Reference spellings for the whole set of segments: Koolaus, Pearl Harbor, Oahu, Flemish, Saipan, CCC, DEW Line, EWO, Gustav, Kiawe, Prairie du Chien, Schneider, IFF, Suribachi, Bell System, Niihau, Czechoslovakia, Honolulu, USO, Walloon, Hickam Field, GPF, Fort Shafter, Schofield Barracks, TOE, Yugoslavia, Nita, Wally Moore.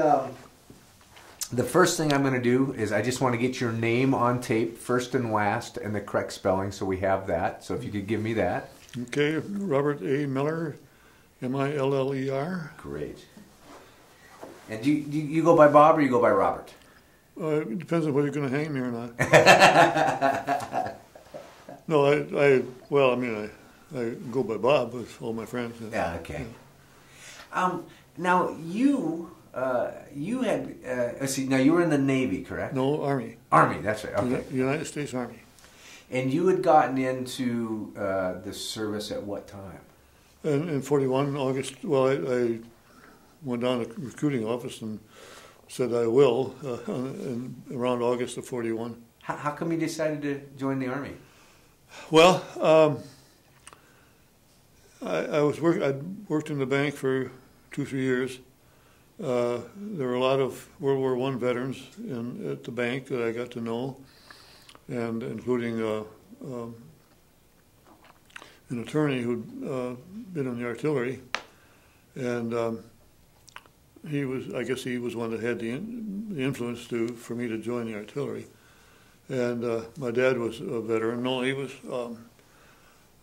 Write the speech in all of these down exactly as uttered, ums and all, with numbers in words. Um, the first thing I'm going to do is I just want to get your name on tape, first and last, and the correct spelling, so we have that. So if you could give me that. Okay, Robert A. Miller, M I L L E R. Great. And do you, do you go by Bob or you go by Robert? Uh, it depends on whether you're going to hang me or not. No, I, I, well, I mean, I, I go by Bob with all my friends. Yeah, okay. Yeah. Um, now, you... Uh, you had, uh, let's see, now you were in the Navy, correct? No, Army. Army, that's right, okay. United States Army. And you had gotten into uh, the service at what time? In, in forty-one, August, well, I, I went down to the recruiting office and said I will, uh, in, around August of forty-one. How, how come you decided to join the Army? Well, um, I, I was work, I'd worked in the bank for two, three years. Uh, there were a lot of World War One veterans in, at the bank that I got to know, and including uh, um, an attorney who'd uh, been in the artillery, and um, he was, I guess he was one that had the, in, the influence to, for me to join the artillery. And uh, my dad was a veteran. No, he was, um,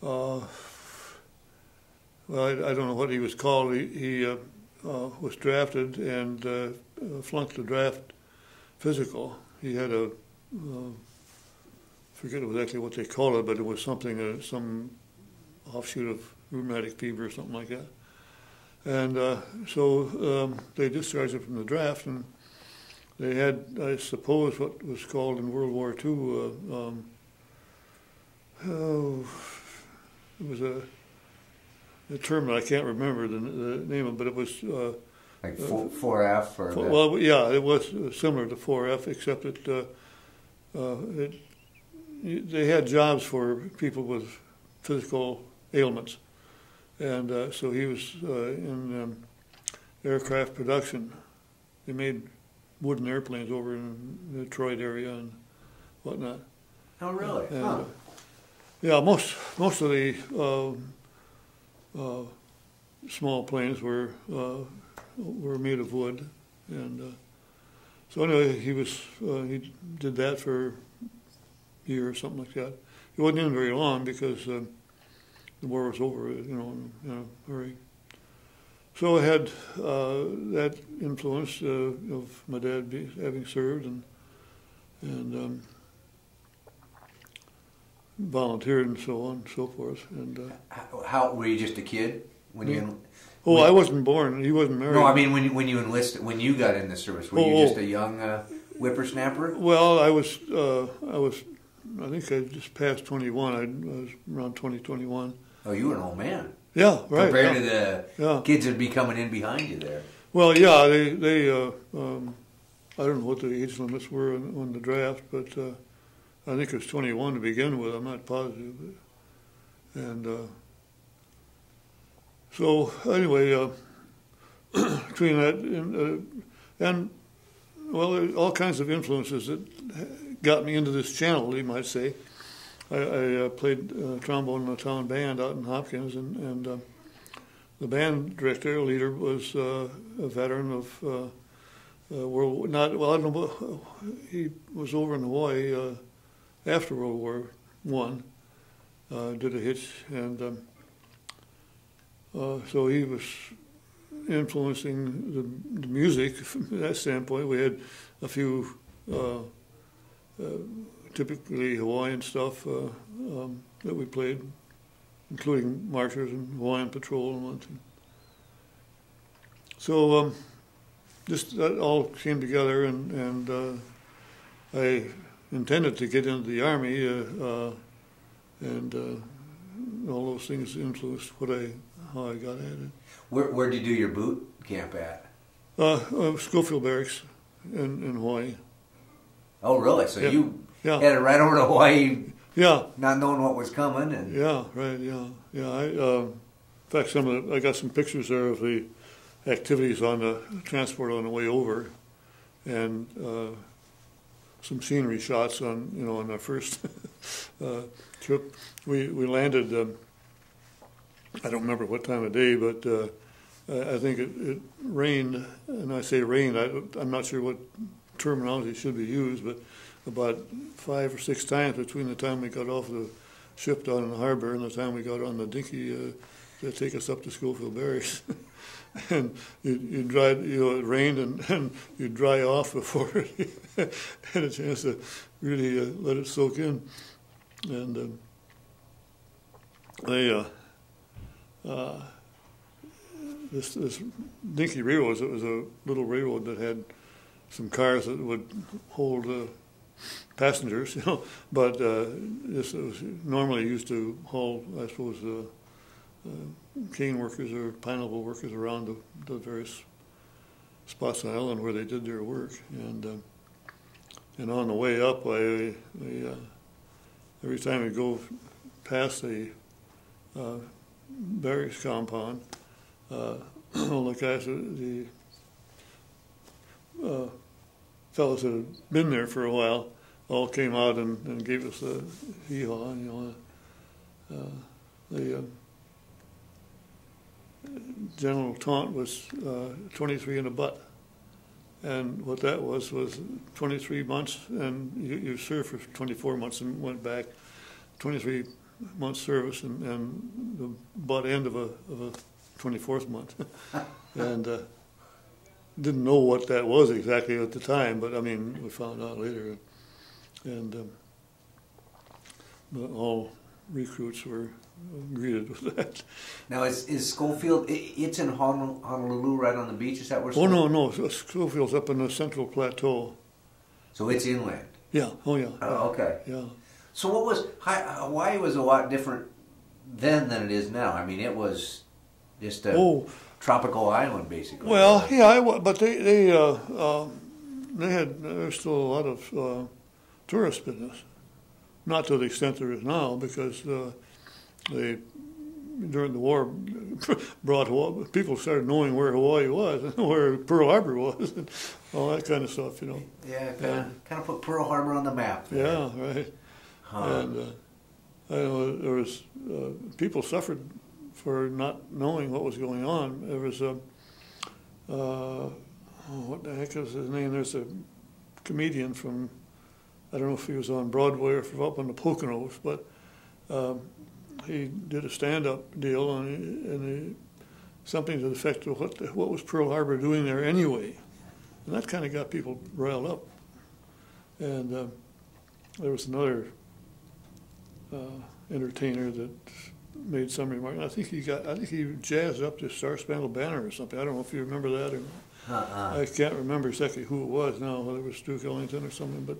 uh, well, I, I don't know what he was called. He, he uh, Uh, was drafted and uh, flunked the draft physical. He had a, uh, forget exactly what they call it, but it was something, uh, some offshoot of rheumatic fever or something like that. And uh, so um, they discharged him from the draft, and they had, I suppose, what was called in World War Two, uh, um, oh, it was a, the term that I can't remember the, the name of, but it was uh, like four F or four, well, yeah, it was similar to four F, except that uh, uh, it, they had jobs for people with physical ailments, and uh, so he was uh, in um, aircraft production. They made wooden airplanes over in the Detroit area and whatnot. Oh, really? And, huh. uh, yeah, most most of the. Uh, Uh, small planes were uh, were made of wood, and uh, so anyway, he was uh, he did that for a year or something like that. He wasn't in very long because uh, the war was over, you know, in a hurry. So I had uh, that influence uh, of my dad be, having served and and um, volunteered and so on and so forth. And uh, how, how were you just a kid when yeah. you? Oh, when, I wasn't born. He wasn't married. No, I mean when when you enlisted, when you got in the service, were oh, you just a young uh, whippersnapper? Well, I was. Uh, I was. I think I just passed twenty-one. I, I was around twenty, twenty-one. Oh, you were an old man. Yeah, right. Compared yeah. to the yeah. kids that'd be coming in behind you there. Well, yeah, they they. Uh, um, I don't know what the age limits were on, on the draft, but. Uh, I think it was twenty-one to begin with, I'm not positive. But, and uh, so anyway, uh, between that and, uh, and, well, there were all kinds of influences that got me into this channel, you might say. I, I uh, played uh, trombone in a town band out in Hopkins, and, and uh, the band director, leader, was uh, a veteran of uh, uh, World War, well, I don't know, he was over in Hawaii, uh, after World War One, uh, did a hitch, and um, uh, so he was influencing the, the music from that standpoint. We had a few uh, uh, typically Hawaiian stuff uh, um, that we played, including marchers and Hawaiian patrol and one thing. So um, just that all came together, and, and uh, I intended to get into the Army, uh, uh, and uh, all those things influenced what I, how I got at it. Where, where did you do your boot camp at? Uh, uh, Schofield Barracks in, in Hawaii. Oh, really? So yeah. you yeah. headed right over to Hawaii, yeah, not knowing what was coming, and yeah, right, yeah, yeah. I, uh, in fact, some of the, I got some pictures there of the activities on the transport on the way over, and. Uh, some scenery shots on, you know, on our first uh, trip. We, we landed, um, I don't remember what time of day, but uh, I think it, it rained, and I say rained, I, I'm not sure what terminology should be used, but about five or six times between the time we got off the ship down in the harbor and the time we got on the dinghy uh, to take us up to Schofield Barracks. And you, you dry, you know, it rained, and, and you dry off before it had a chance to really uh, let it soak in. And um, they, uh, uh, this this dinky railroad, it was a little railroad that had some cars that would hold uh, passengers, you know, but uh, this it was normally used to haul, I suppose, Uh, Uh, cane workers or pineapple workers around the, the various spots on the island where they did their work, and uh, and on the way up, I, I uh, every time we go past the uh, barracks compound, uh, all the guys, the uh, fellows that had been there for a while, all came out and, and gave us a hee-haw, and, you know, uh, they. Uh, General Taunt was uh, twenty-three and a butt, and what that was was twenty-three months, and you, you served for twenty-four months and went back, twenty-three months service, and, and the butt end of a of a twenty-fourth month, and uh, didn't know what that was exactly at the time, but I mean we found out later, and um, but all recruits were greeted with that. Now, is, is Schofield, it, it's in Honolulu, right on the beach? Is that where? Oh, no, no. Schofield's up in the central plateau. So it's inland? Yeah. Oh, yeah. Oh, okay. Yeah. So what was, Hawaii was a lot different then than it is now. I mean, it was just a oh, tropical island, basically. Well, yeah, I, but they they, uh, uh, they had, there was still a lot of uh, tourist business. Not to the extent there is now, because uh, they, during the war, brought Hawaii, people started knowing where Hawaii was and where Pearl Harbor was and all that kind of stuff, you know. Yeah, kind, and, of, kind of put Pearl Harbor on the map. There. Yeah, right. Huh. And uh, I know there was, uh, people suffered for not knowing what was going on. There was a, uh, what the heck is his name? There's a comedian from, I don't know if he was on Broadway or up on the Poconos, but um, he did a stand-up deal, and, he, and he, something to the effect of what, the, what was Pearl Harbor doing there anyway? And that kind of got people riled up. And uh, there was another uh, entertainer that made some remark. And I think he got, I think he jazzed up the Star Spangled Banner or something. I don't know if you remember that, or uh-uh. I can't remember exactly who it was now, whether it was Duke Ellington or something, but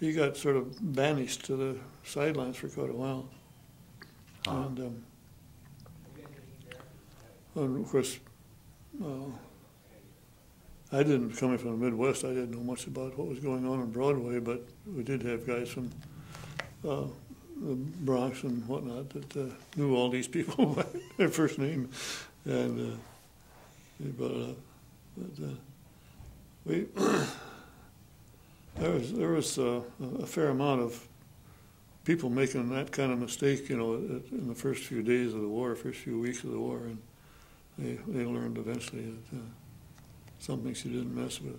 he got sort of banished to the sidelines for quite a while. Huh. And, um, and of course, uh, I didn't, coming from the Midwest, I didn't know much about what was going on in Broadway, but we did have guys from uh, the Bronx and whatnot that uh, knew all these people by their first name, and uh, they brought it up. But, uh, we There was, there was a, a fair amount of people making that kind of mistake, you know, in the first few days of the war, first few weeks of the war, and they, they learned eventually that uh, some things you didn't mess with.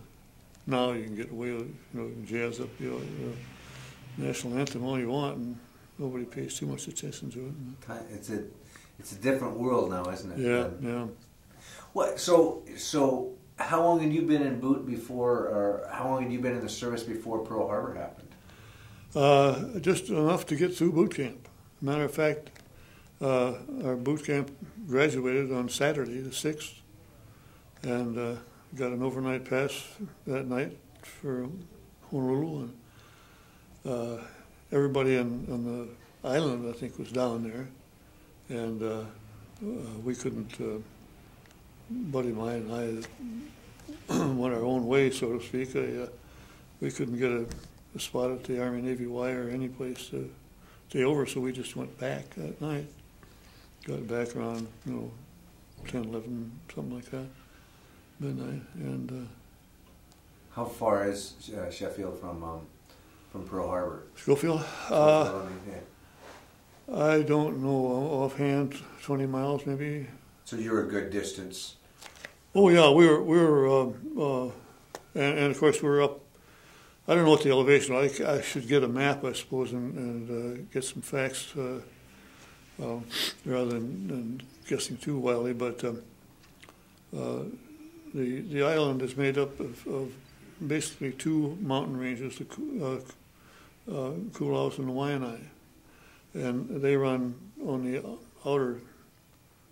Now you can get away with, you know, you can jazz up the, the national anthem all you want, and nobody pays too much attention to it. It's a, it's a different world now, isn't it? Yeah, um, yeah. What, so, so... How long had you been in boot before, or how long had you been in the service before Pearl Harbor happened? Uh, just enough to get through boot camp. Matter of fact, uh, our boot camp graduated on Saturday the sixth, and uh, got an overnight pass that night for Honolulu. And, uh, everybody on, on the island, I think, was down there, and uh, we couldn't... Uh, buddy of mine and I went our own way, so to speak. I, uh, we couldn't get a, a spot at the Army-Navy Y or any place to stay over, so we just went back that night. Got back around, you know, ten, eleven, something like that, midnight. And uh, how far is uh, Sheffield from um, from Pearl Harbor? Schofield? Uh, I don't know offhand, twenty miles maybe. So you're a good distance. Oh yeah, we were we were, um, uh, and, and of course we were up. I don't know what the elevation. I I should get a map, I suppose, and, and uh, get some facts uh, uh, rather than, than guessing too wildly. But um, uh, the the island is made up of, of basically two mountain ranges, the uh, uh, Koolaus and the Waianae, and they run on the outer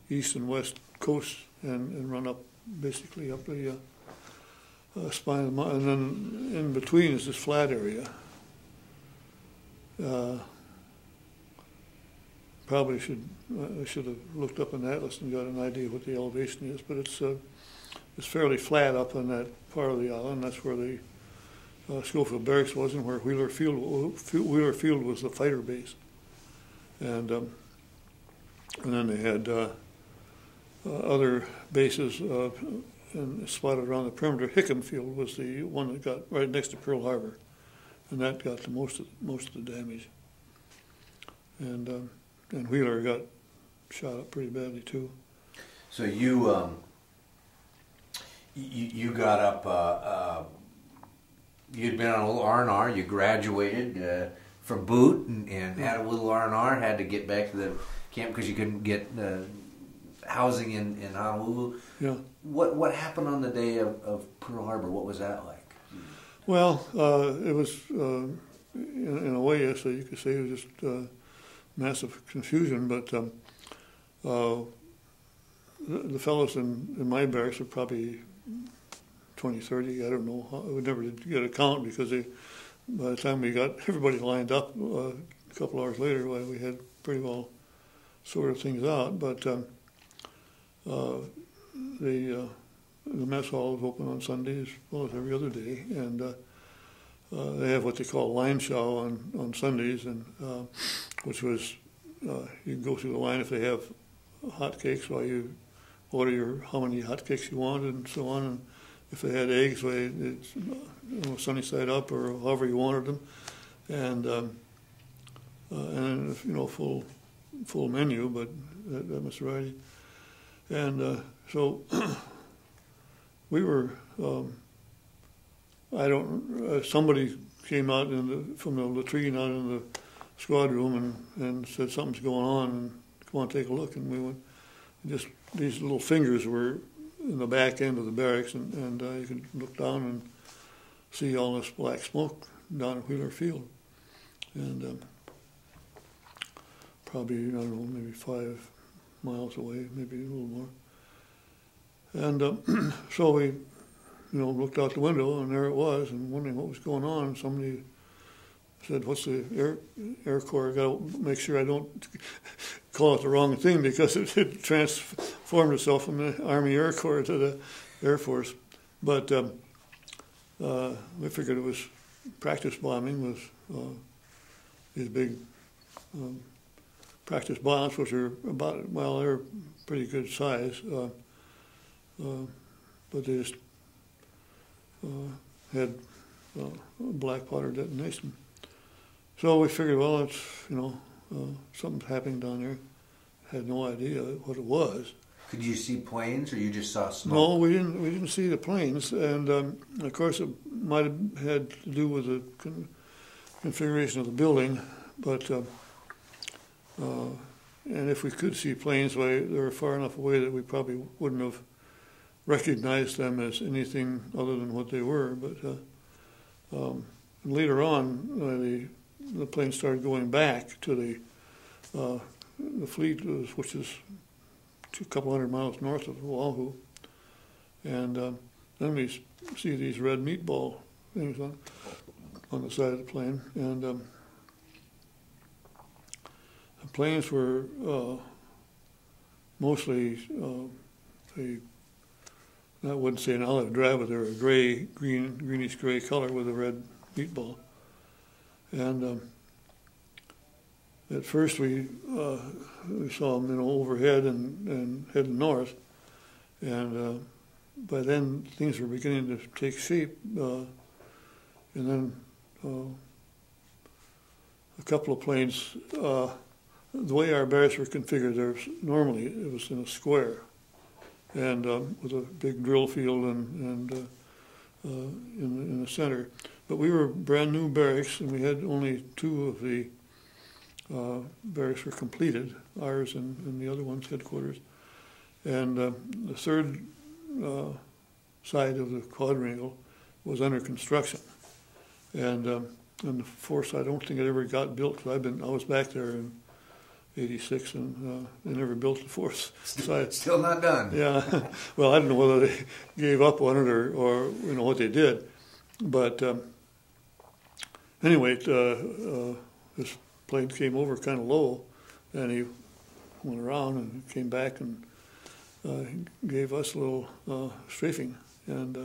east and west coast and, and run up. Basically up the uh, uh, spine of the mountain, and then in between is this flat area. Uh, probably should I should have looked up an atlas and got an idea what the elevation is, but it's uh, it's fairly flat up on that part of the island. That's where the uh, Schofield Barracks was, and where Wheeler Field Wheeler Field was the fighter base, and um, and then they had. Uh, Uh, other bases uh, and spotted around the perimeter. Hickam Field was the one that got right next to Pearl Harbor, and that got the most of, most of the damage. And um, and Wheeler got shot up pretty badly too. So you um, you, you got up. Uh, uh, you'd been on a little R and R. You graduated uh, from boot and, and had a little R and R. Had to get back to the camp because you couldn't get. Uh, housing in, in Honolulu. Yeah. What what happened on the day of, of Pearl Harbor? What was that like? Well, uh, it was, uh, in, in a way, yes, you could say it was just uh, massive confusion, but um, uh, the, the fellows in, in my barracks were probably twenty, thirty, I don't know. How, we never did get a count because they, by the time we got everybody lined up uh, a couple hours later, well, we had pretty well sorted things out, but um, Uh, the, uh, the mess hall is open on Sundays as well as every other day, and uh, uh, they have what they call line show on, on Sundays, and uh, which was uh, you can go through the line if they have hot cakes, well, you order your how many hot cakes you want and so on, and if they had eggs, well, it's, you know, sunny side up or however you wanted them, and um, uh, and you know full full menu, but that, that was variety. And uh, so we were, um, I don't, uh, somebody came out in the, from the latrine out in the squad room and, and said something's going on and come on, take a look. And we went, just these little fingers were in the back end of the barracks and, and uh, you could look down and see all this black smoke down at Wheeler Field. And um, probably, I don't know, maybe five miles away, maybe a little more. And uh, so we, you know, looked out the window and there it was and wondering what was going on. Somebody said, what's the Air, Air Corps? I got to make sure I don't call it the wrong thing because it, it transformed itself from the Army Air Corps to the Air Force. But um, uh, we figured it was practice bombing with uh, these big... Um, practice bombs, which are about, well, they're pretty good size, uh, uh, but they just uh, had uh, black powder detonation. So we figured, well, it's, you know, uh, something's happening down there. Had no idea what it was. Could you see planes, or you just saw smoke? No, we didn't. We didn't see the planes, and um, of course it might have had to do with the con configuration of the building, but. Uh, Uh, and if we could see planes, well, they were far enough away that we probably wouldn't have recognized them as anything other than what they were. But uh, um, later on, uh, the the planes started going back to the uh, the fleet, which is a couple hundred miles north of Oahu, and uh, then we see these red meatball things on on the side of the plane, and. Um, The planes were uh, mostly, uh, a, I wouldn't say an olive drab, but they were a gray, green, greenish-gray color with a red meatball. And um, at first we, uh, we saw them, you know, overhead and, and heading north. And uh, by then things were beginning to take shape. Uh, and then uh, a couple of planes. Uh, The way our barracks were configured, there was, normally it was in a square, and um, with a big drill field and, and uh, uh, in, in the center. But we were brand new barracks, and we had only two of the uh, barracks were completed, ours and, and the other one's headquarters. And uh, the third uh, side of the quadrangle was under construction. And um, and the fourth, I don't think it ever got built, because I've been, I was back there in eighty-six, and uh, they never built the fourth side. Still not done. Yeah. Well, I don't know whether they gave up on it or, or you know, what they did. But um, anyway, it, uh, uh, this plane came over kind of low, and he went around and came back and uh, gave us a little uh, strafing. And uh,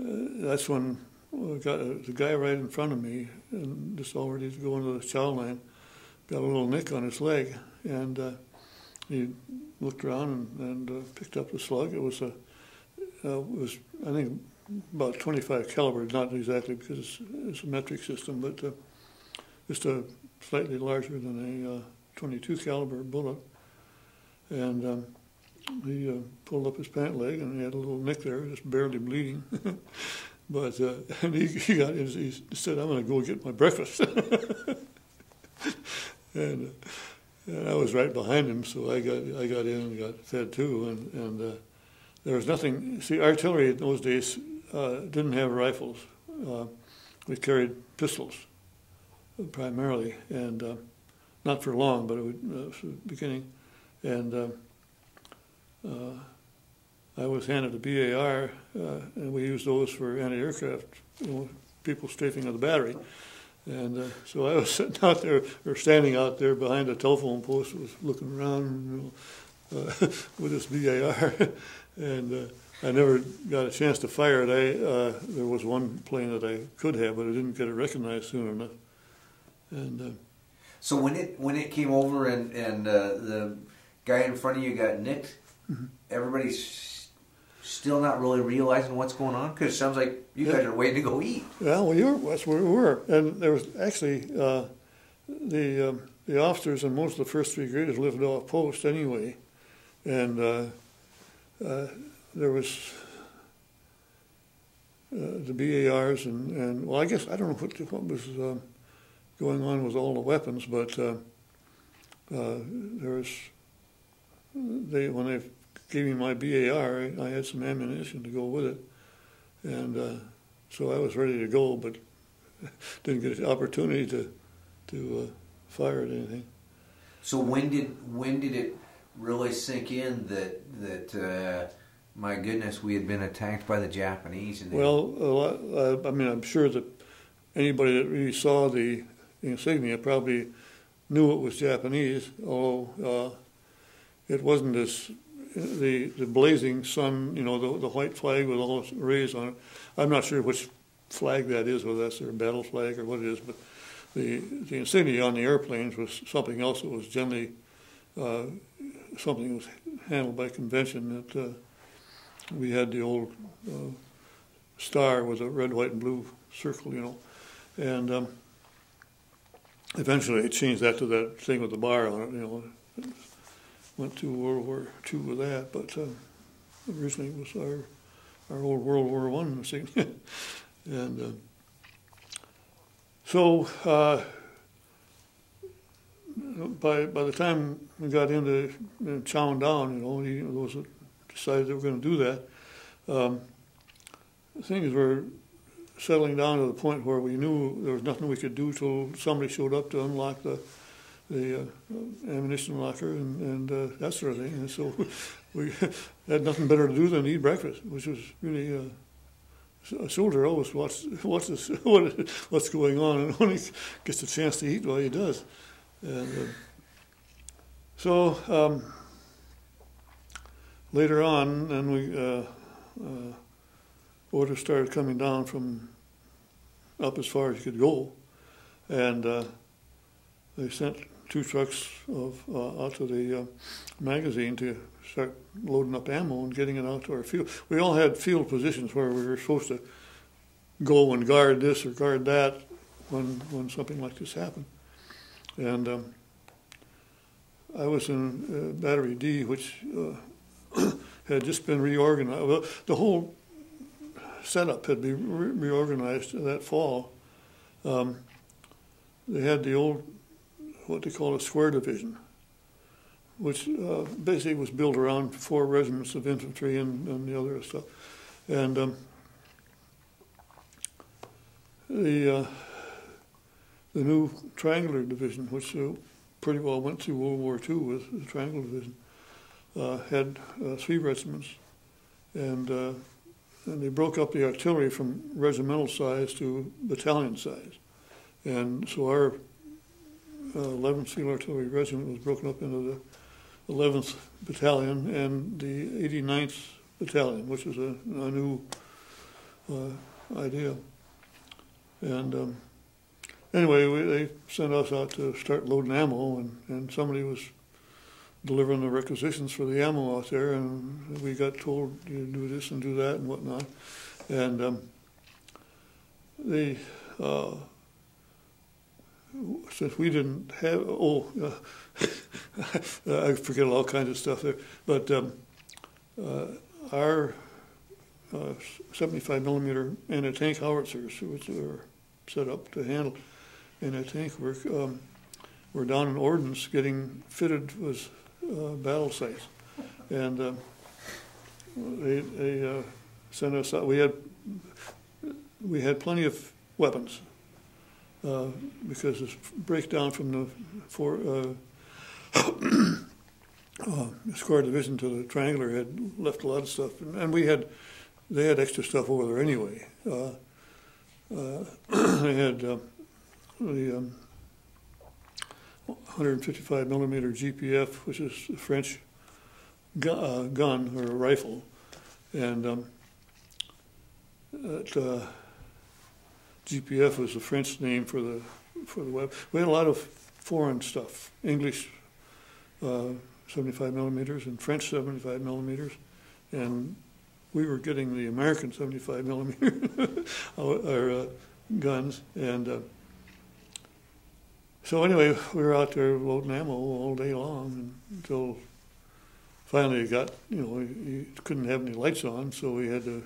uh, that's when... Got a, the guy right in front of me, and just all ready to go into the chow line, got a little nick on his leg, and uh, he looked around and, and uh, picked up the slug. It was a, uh, was I think about twenty-five caliber, not exactly because it's, it's a metric system, but uh, just a slightly larger than a uh, twenty-two caliber bullet, and um, he uh, pulled up his pant leg, and he had a little nick there, just barely bleeding. But uh, and he, he got he said, "I'm going to go get my breakfast," and, uh, and I was right behind him, so I got I got in and got fed too. And and uh, there was nothing. See, artillery in those days uh, didn't have rifles. Uh, we carried pistols primarily, and uh, not for long, but it was uh, the beginning. And uh, uh, I was handed a B A R, uh, and we used those for anti-aircraft, you know, people strafing of the battery. And uh, so I was sitting out there, or standing out there behind a telephone post, was looking around, you know, uh, with this B A R, and uh, I never got a chance to fire it. I, uh, there was one plane that I could have, but I didn't get it recognized soon enough. And uh, so when it when it came over and and uh, the guy in front of you got nicked, mm-hmm. everybody's still not really realizing what's going on? Because it sounds like you yeah. guys are waiting to go eat. Yeah, well, we were, that's where we were. And there was actually uh, the um, the officers and most of the first three graders lived off post anyway. And uh, uh, there was uh, the B A Rs and, and, well, I guess, I don't know what, what was uh, going on with all the weapons, but uh, uh, there was, they, when they gave me my B A R, I had some ammunition to go with it, and uh, so I was ready to go, but didn't get the opportunity to to uh, fire at anything. So when did when did it really sink in that that uh, my goodness, we had been attacked by the Japanese? And well, a lot, uh, I mean, I'm sure that anybody that really saw the insignia probably knew it was Japanese, although uh, it wasn't as The, the blazing sun, you know, the, the white flag with all its rays on it. I'm not sure which flag that is, whether that's their battle flag or what it is, but the, the insignia on the airplanes was something else that was generally uh, something that was handled by convention. That uh, we had the old uh, star with a red, white, and blue circle, you know, and um, eventually they changed that to that thing with the bar on it, you know. Went through World War Two with that, but uh, originally it was our our old World War One insignia, and uh, so uh, by by the time we got into you know, chowing down, you know, he, those that decided they were going to do that, um, things were settling down to the point where we knew there was nothing we could do till somebody showed up to unlock the. the uh, ammunition locker and, and uh, that sort of thing. And so we had nothing better to do than eat breakfast, which was really, uh, a soldier always watches, watches what, what's going on and only gets a chance to eat while he does. And uh, so um, later on, and we, uh, uh, orders started coming down from up as far as you could go. And uh, they sent two trucks of, uh, out to the uh, magazine to start loading up ammo and getting it out to our field. We all had field positions where we were supposed to go and guard this or guard that when when something like this happened. And um, I was in uh, Battery D, which uh, had just been reorganized. Well, the whole setup had been re reorganized that fall. Um, they had the old, what they call a square division, which uh, basically was built around four regiments of infantry and, and the other stuff. And um, the, uh, the new triangular division, which uh, pretty well went through World War Two with the triangular division, uh, had uh, three regiments. And, uh, and they broke up the artillery from regimental size to battalion size. And so our uh, eleventh Field Artillery Regiment was broken up into the eleventh Battalion and the eighty-ninth Battalion, which is a, a new uh, idea. And um, anyway, we, they sent us out to start loading ammo, and, and somebody was delivering the requisitions for the ammo out there, and we got told, you do this and do that and whatnot. And um, they, uh, since we didn't have, oh, uh, I forget all kinds of stuff there, but um, uh, our uh, seventy-five millimeter anti-tank howitzers, which were set up to handle anti-tank work, um, were down in Ordnance getting fitted with uh, battle sites. And um, they, they uh, sent us out. We had, we had plenty of weapons. Uh, because this breakdown from the four, uh, uh, square division to the triangular had left a lot of stuff, and, and we had, they had extra stuff over there anyway. Uh, uh, they had uh, the um, one fifty-five millimeter G P F, which is a French gu uh, gun or a rifle, and um, it, uh, G P F was the French name for the for the web. We had a lot of foreign stuff: English uh, seventy-five millimeters and French seventy-five millimeters, and we were getting the American seventy-five millimeter our uh, guns. And uh, so anyway, we were out there loading ammo all day long until finally it got, you know, you couldn't have any lights on, so we had to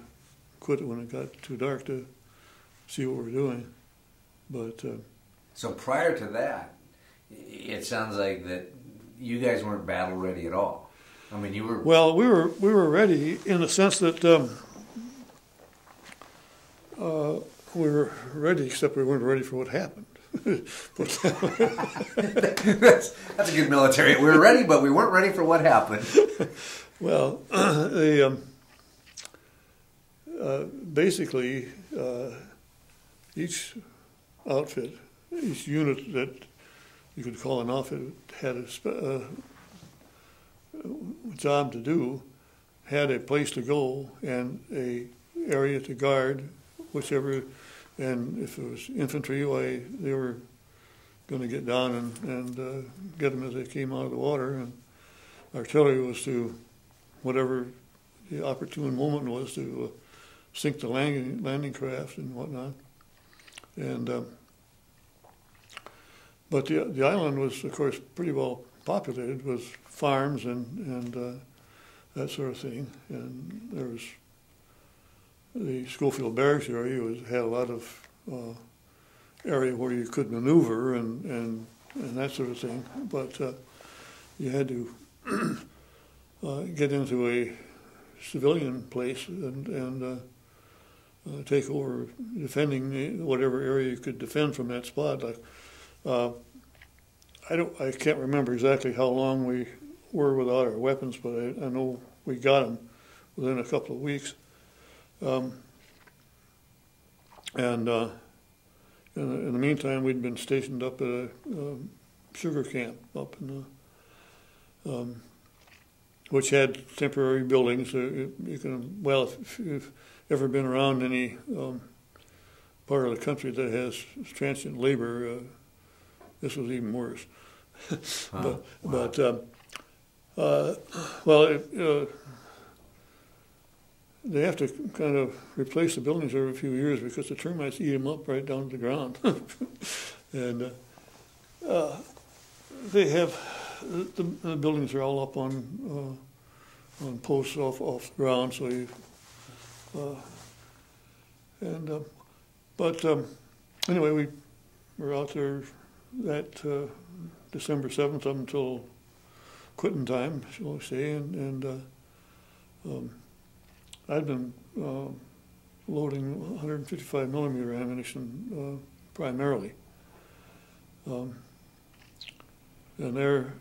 quit it when it got too dark to see what we're doing. But uh, so prior to that, it sounds like that you guys weren't battle ready at all. I mean, you were. Well, we were we were ready in the sense that um, uh, we were ready, except we weren't ready for what happened. But, that's, that's a good military. We were ready, but we weren't ready for what happened. Well, the um, uh, basically. Uh, Each outfit, each unit that you could call an outfit had a sp uh, job to do, had a place to go and a area to guard, whichever. And if it was infantry, why, they were going to get down and, and uh, get them as they came out of the water. And artillery was to whatever the opportune moment was to uh, sink the landing, landing craft and whatnot. And um, but the the island was, of course, pretty well populated with farms and and uh, that sort of thing. And there was the Schofield Barracks area was, had a lot of uh, area where you could maneuver and and and that sort of thing. But uh, you had to uh, get into a civilian place and and. Uh, Uh, take over defending whatever area you could defend from that spot. Like, uh, I don't, I can't remember exactly how long we were without our weapons, but I, I know we got them within a couple of weeks. Um, and uh, in, the, in the meantime, we'd been stationed up at a um, sugar camp up in the, um, which had temporary buildings. Uh, you, you can, well, if, if ever been around any um, part of the country that has transient labor, uh, this was even worse. but, wow. but um, uh, well, it, uh, they have to kind of replace the buildings every few years because the termites eat them up right down to the ground. And uh, uh, they have, the, the buildings are all up on uh, on posts off, off the ground, so you, uh, and, uh, but um, anyway, we were out there that uh, December seventh up until quitting time, shall I say, and, and uh, um, I'd been uh, loading one fifty-five millimeter ammunition uh, primarily. Um, and they're,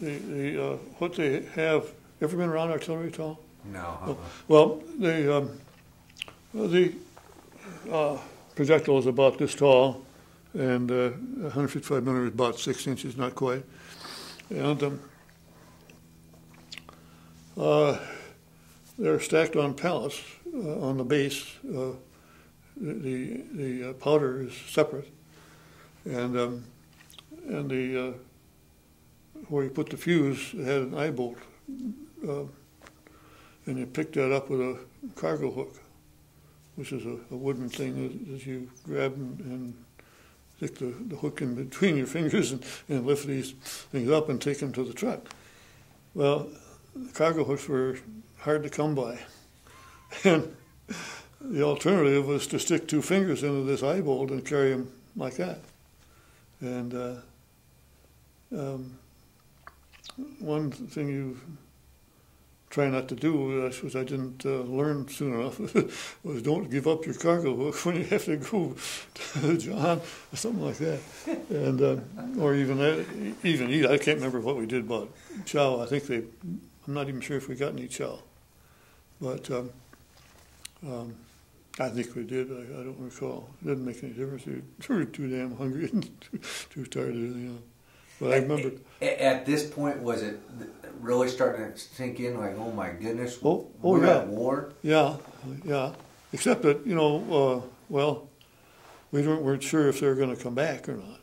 the, the, uh, what they have, ever been around artillery at all? No. Well, well they, um, the uh, projectile is about this tall, and uh, one fifty-five millimeter is about six inches, not quite. And um, uh, they're stacked on pallets uh, on the base. Uh, the the uh, powder is separate, and um, and the uh, where you put the fuse had an eye bolt, uh, and you pick that up with a cargo hook, which is a, a wooden thing that, that you grab and, and stick the, the hook in between your fingers and, and lift these things up and take them to the truck. Well, the cargo hooks were hard to come by, and the alternative was to stick two fingers into this eye bolt and carry them like that. And uh, um, one thing you try not to do, which I didn't uh, learn soon enough, was don't give up your cargo hook when you have to go to John or something like that, and uh, or even even eat. I can't remember what we did about chow. I think they. I'm not even sure if we got any chow, but um, um, I think we did. I, I don't recall. It didn't make any difference. You were too damn hungry and too, too tired of anything else. But at, I remember at, at this point, was it really starting to sink in? Like, oh my goodness, oh, oh we're yeah. at war. Yeah, yeah. Except that you know, uh, well, we weren't, weren't sure if they were going to come back or not.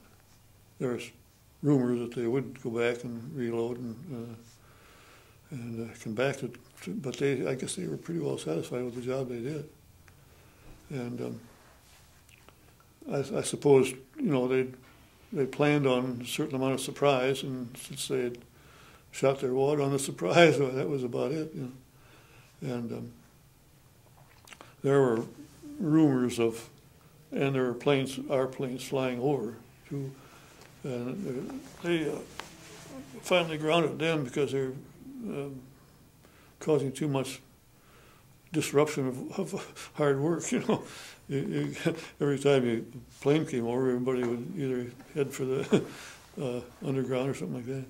There was rumors that they would go back and reload and uh, and uh, come back, to, to, but they, I guess, they were pretty well satisfied with the job they did. And um, I, I suppose you know they. They planned on a certain amount of surprise, and since they had shot their wad on the surprise, well, that was about it. You know. And um, there were rumors of, and there were planes, our planes flying over too. And they, they uh, finally grounded them because they're um, causing too much disruption of, of hard work, you know. You, you, every time a plane came over, everybody would either head for the uh, underground or something like that.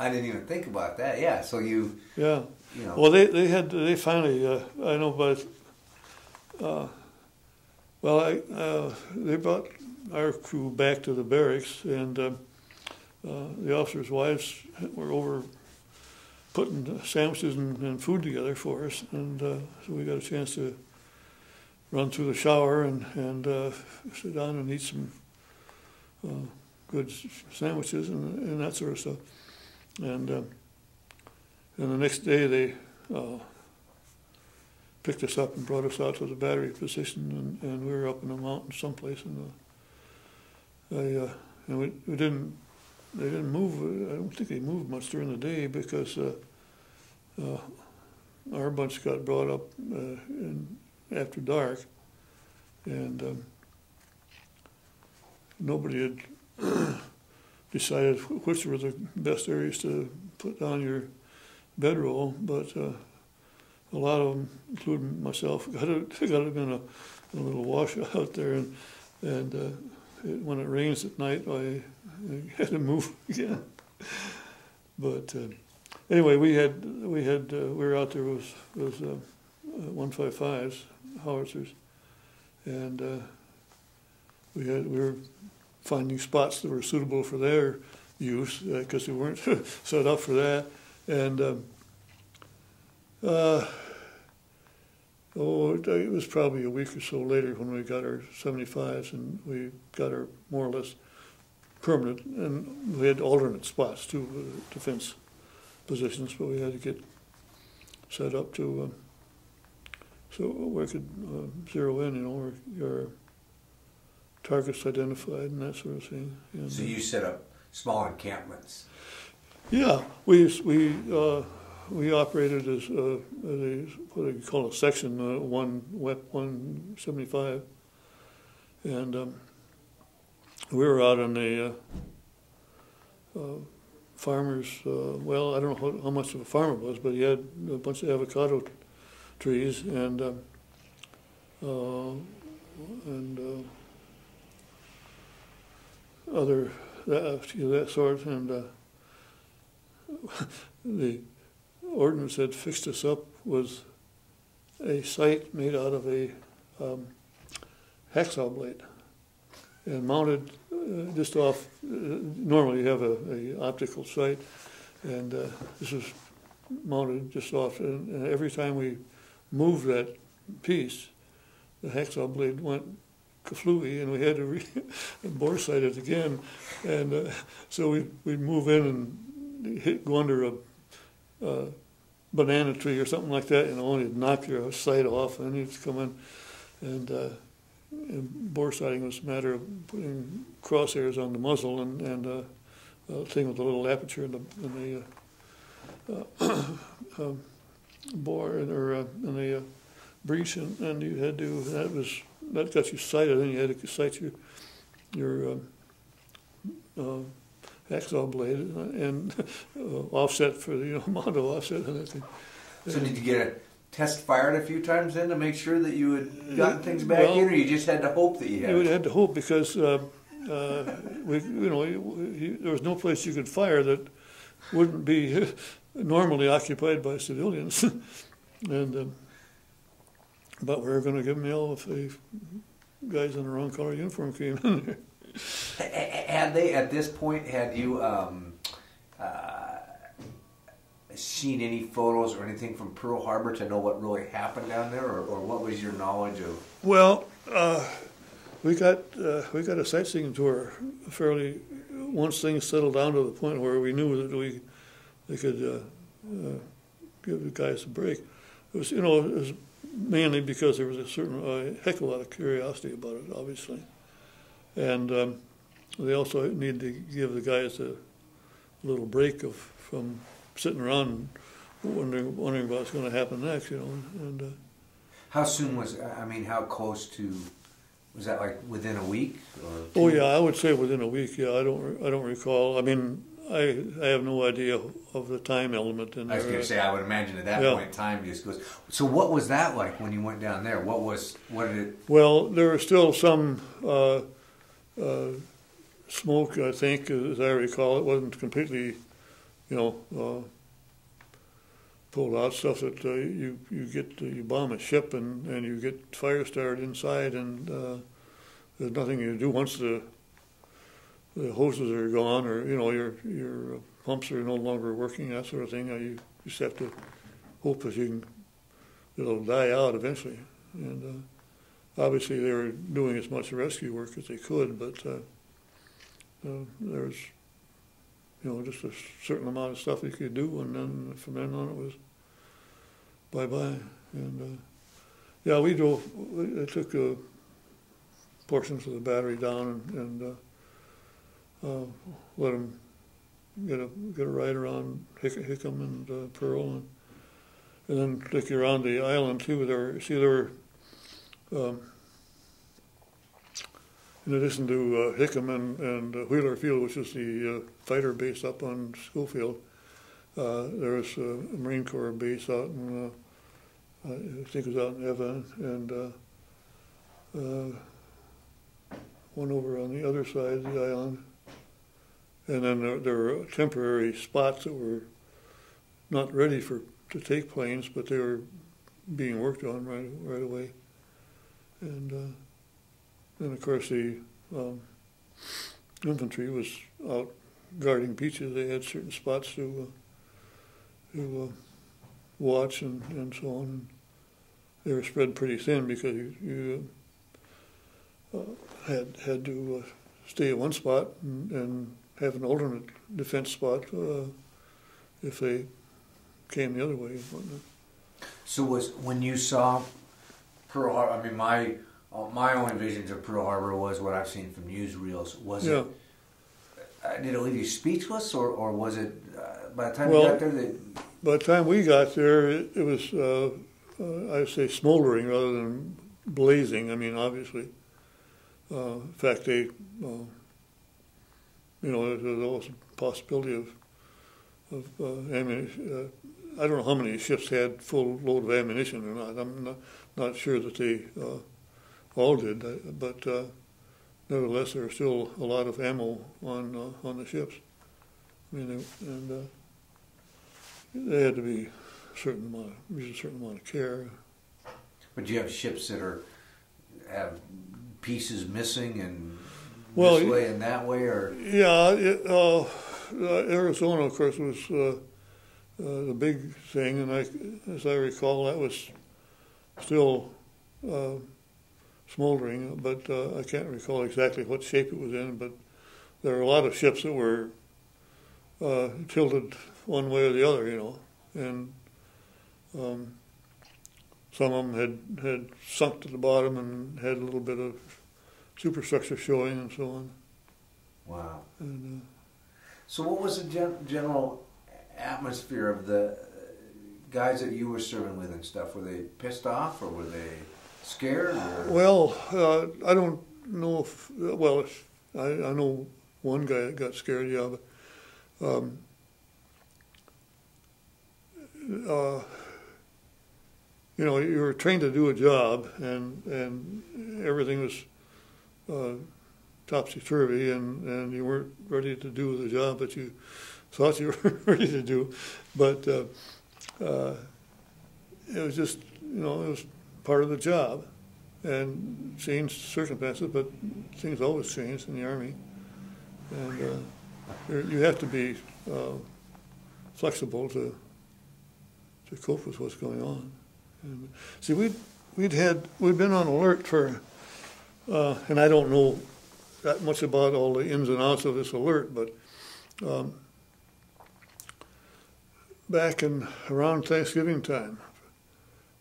I didn't even think about that. Yeah, so you. Yeah. You know. Well, they they had they finally. Uh, I know, but. Uh, well, I uh, they brought our crew back to the barracks, and uh, uh, the officers' wives were over putting sandwiches and, and food together for us, and uh, so we got a chance to run through the shower and, and uh, sit down and eat some uh, good sandwiches and, and that sort of stuff. And uh, and the next day they uh, picked us up and brought us out to the battery position, and, and we were up in the mountains someplace. And uh, they, uh, and we, we didn't. They didn't move. I don't think they moved much during the day because uh, uh, our bunch got brought up uh, in, after dark, and um, nobody had decided which were the best areas to put down your bedroll. But uh, a lot of them, including myself, got it. Got it in a, a little washout out there, and and uh, it, when it rains at night, I. I had to move again, but uh, anyway, we had we had uh, we were out there with with uh, one fifty-fives howitzers, and uh, we had we were finding spots that were suitable for their use because uh, we weren't set up for that, and um, uh, oh, it was probably a week or so later when we got our seventy-fives and we got our more or less permanent, and we had alternate spots to uh, defense positions, but we had to get set up to um, so we could uh, zero in, you know, your targets identified and that sort of thing. And so you set up small encampments. Yeah, we we uh, we operated as, uh, as a, what do you call it, Section uh, one, one seventy-five, and um, we were out on a uh, uh, farmer's, uh, well, I don't know how, how much of a farmer it was, but he had a bunch of avocado trees, and um, uh, and uh, other, that, you know, that sort, and uh, the ordinance that fixed us up was a sight made out of a um, hacksaw blade and mounted uh, just off. Uh, normally you have a, a optical sight, and uh, this is mounted just off. And, and every time we moved that piece, the hacksaw blade went kaflooey, and we had to re bore sight it again. And uh, so we we'd move in and hit, go under a uh, banana tree or something like that, and only knock your sight off, and you'd come in. And, uh, and bore sighting was a matter of putting crosshairs on the muzzle and, and uh, a thing with a little aperture in the, in the uh, uh, uh, bore or uh, in the uh, breech, and, and you had to. That was that got you sighted, and you had to sight your your. Uh, uh, hacksaw blade and uh, offset for the, you know, amount of offset and everything. So did you get a test fired a few times then to make sure that you had gotten things back well, in, or you just had to hope that you had? You had to hope because uh, uh, we, you know, you, you, there was no place you could fire that wouldn't be normally occupied by civilians, and um, but we were going to give them hell if the guys in the wrong color uniform came in there. Had they, at this point, had you um, uh, seen any photos or anything from Pearl Harbor to know what really happened down there, or, or what was your knowledge of? Well, uh, we got uh, we got a sightseeing tour fairly once things settled down to the point where we knew that we they could uh, uh, give the guys a break. It was, you know, it was mainly because there was a certain uh, heck of a lot of curiosity about it, obviously. And um, they also need to give the guys a little break of from sitting around wondering wondering what's going to happen next, you know. And uh, how soon was? I mean, how close to? Was that like within a week? Or oh yeah, I would say within a week. Yeah, I don't I don't recall. I mean, I I have no idea of the time element. In I was going to say, I would imagine at that yeah. point, time just goes. So what was that like when you went down there? What was what did it? Well, there were still some. Uh, Uh, smoke, I think, as I recall, it wasn't completely, you know, uh, pulled out stuff that uh, you you get to, you bomb a ship and and you get fire started inside, and uh, there's nothing you do once the the hoses are gone, or you know your your pumps are no longer working, that sort of thing. You just have to hope that you can, it'll die out eventually, and. Uh, Obviously, they were doing as much rescue work as they could, but uh, uh, there was, you know, just a certain amount of stuff you could do, and then from then on it was bye-bye. And uh, yeah, we drove. I took uh, portions of the battery down and, and uh, uh, let them get a get a ride around Hick Hickam and uh, Pearl, and, and then take you around the island too. There were, see there were. Um, in addition to uh, Hickam and, and uh, Wheeler Field, which is the uh, fighter base up on Schofield, uh, there was uh, a Marine Corps base out in, uh, I think it was out in Evan, and uh, uh, one over on the other side of the island. And then there, there were temporary spots that were not ready for to take planes, but they were being worked on right, right away. And uh, and of course the um, infantry was out guarding beaches. They had certain spots to uh, to uh, watch and, and so on. And they were spread pretty thin because you, you uh, had had to uh, stay at one spot and, and have an alternate defense spot uh, if they came the other way and whatnot. So was when you saw Pearl Harbor, I mean, my my own visions of Pearl Harbor was what I've seen from newsreels. Was yeah. it, did it leave you speechless, or, or was it, uh, by the time well, you got there, that By the time we got there, it, it was, uh, uh, I would say, smoldering rather than blazing. I mean, obviously. Uh, in fact, they, uh, you know, there's always a possibility of, of uh, ammunition. Uh, I don't know how many ships had full load of ammunition or not. I'm not, not sure that they uh, all did, but uh, nevertheless, there was still a lot of ammo on uh, on the ships. I mean, they, and uh, they had to be a certain amount of, use a certain amount of care. But you have ships that are have pieces missing and well, this way and that way, or yeah, it, uh, Arizona, of course, was uh, uh, the big thing, and I, as I recall, that was still uh, smoldering, but uh, I can't recall exactly what shape it was in. But there were a lot of ships that were uh, tilted one way or the other, you know, and um, some of them had, had sunk to the bottom and had a little bit of superstructure showing and so on. Wow. And, uh, so what was the gen general atmosphere of the guys that you were serving with and stuff? Were they pissed off or were they scared? Or? Well, uh, I don't know if, well, if, I, I know one guy that got scared, yeah, but um, uh, you know, you were trained to do a job, and and everything was uh, topsy-turvy, and, and you weren't ready to do the job that you thought you were ready to do. But uh, uh, it was just, you know, it was part of the job, and changed circumstances, but things always changed in the Army. And uh, you have to be uh, flexible to, to cope with what's going on. And see, we'd we'd had we'd been on alert for, uh, and I don't know that much about all the ins and outs of this alert, but um, back in around Thanksgiving time,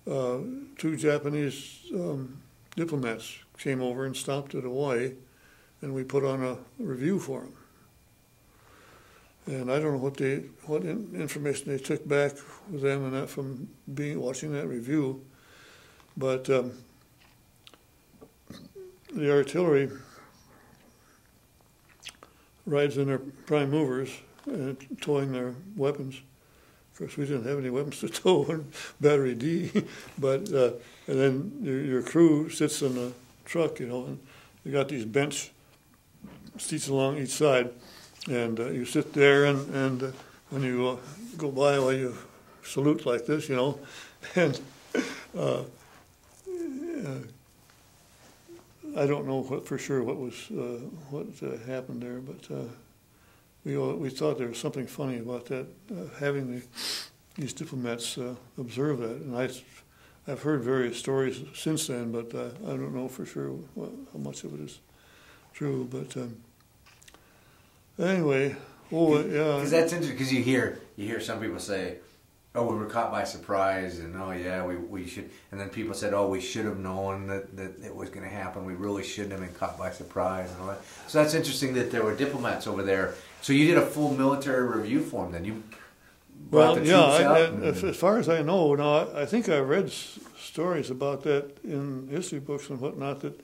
uh, two Japanese um, diplomats came over and stopped at Hawaii, and we put on a review for them. And I don't know what they, what in, information they took back with them and that from being watching that review, but um, the artillery rides in their prime movers and towing their weapons. Of course, we didn't have any weapons to tow on Battery D, but uh, and then your, your crew sits in the truck, you know, and you got these bench seats along each side. And uh, you sit there, and, and uh, when you uh, go by, well, you salute like this, you know. And uh, uh, I don't know what, for sure what was uh, what uh, happened there, but uh, we all, we thought there was something funny about that, uh, having the, these diplomats uh, observe that. And I, I've heard various stories since then, but uh, I don't know for sure what, how much of it is true, but. Um, Anyway, oh Cause, yeah, because that's interesting. Because you hear you hear some people say, "Oh, we were caught by surprise," and "Oh, yeah, we we should." And then people said, "Oh, we should have known that that it was going to happen. We really shouldn't have been caught by surprise," and all that. So that's interesting that there were diplomats over there. So you did a full military review for them. Then you brought well, the troops yeah. I, out and, as far as I know, now I, I think I read s stories about that in history books and whatnot that.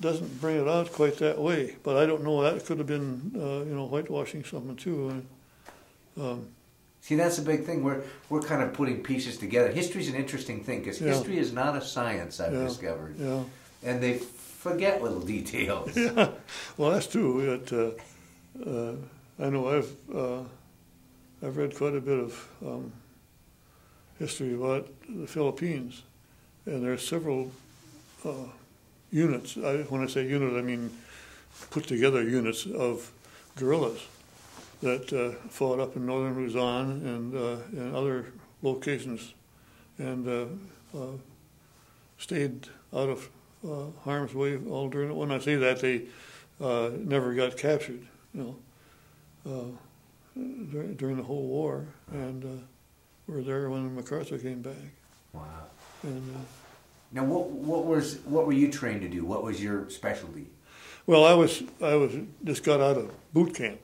Doesn't bring it out quite that way, but I don't know. That could have been, uh, you know, whitewashing something too. And, um, see, that's the big thing. We're we're kind of putting pieces together. History's an interesting thing because yeah. history is not a science. I've yeah. discovered, yeah. and they forget little details. Yeah. Well, that's true. It, uh, uh, I know I've uh, I've read quite a bit of um, history about the Philippines, and there are several. Uh, Units. I, when I say unit, I mean put together units of guerrillas that uh, fought up in northern Luzon and, uh, and other locations, and uh, uh, stayed out of uh, harm's way all during it. When I say that, they uh, never got captured, you know, uh, during the whole war, and uh, were there when MacArthur came back. Wow. And, uh, now, what what was what were you trained to do? What was your specialty? Well, I was I was just got out of boot camp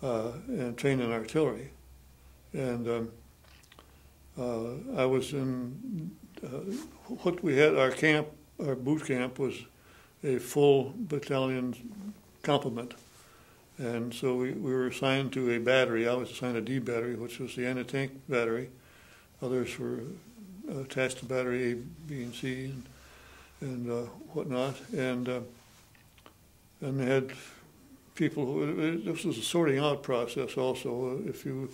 uh, and trained in artillery, and um, Uh, I was in uh, what we had, our camp, our boot camp was a full battalion complement. And so we, we were assigned to a battery. I was assigned a D battery, which was the anti-tank battery. Others were attached to battery A, B, and C, and, and uh, whatnot. And, uh, and they had people who, this was a sorting out process also. If you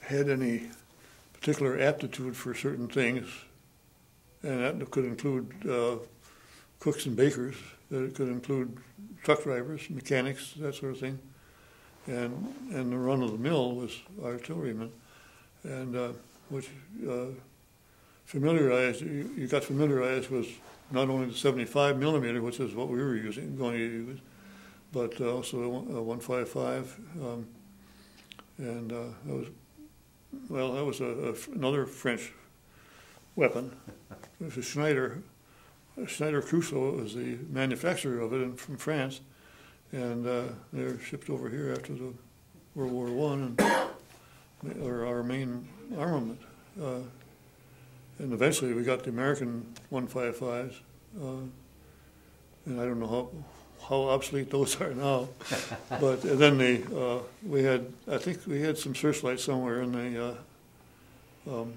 had any particular aptitude for certain things, and that could include uh, cooks and bakers, that could include truck drivers, mechanics, that sort of thing, and and the run of the mill was artillerymen, and uh, which uh, familiarized you, you got familiarized with not only the seventy-five millimeter, which is what we were using, going to use, but uh, also the one fifty-five, um, and uh, that was well that was a, a, another French weapon. It was Schneider. Schneider Crusoe was the manufacturer of it and from France, and uh, they were shipped over here after the World War One, and or our main armament. Uh, and eventually we got the American one fifty-fives, uh, and I don't know how how obsolete those are now. But then the uh, we had I think we had some searchlights somewhere in the uh, um,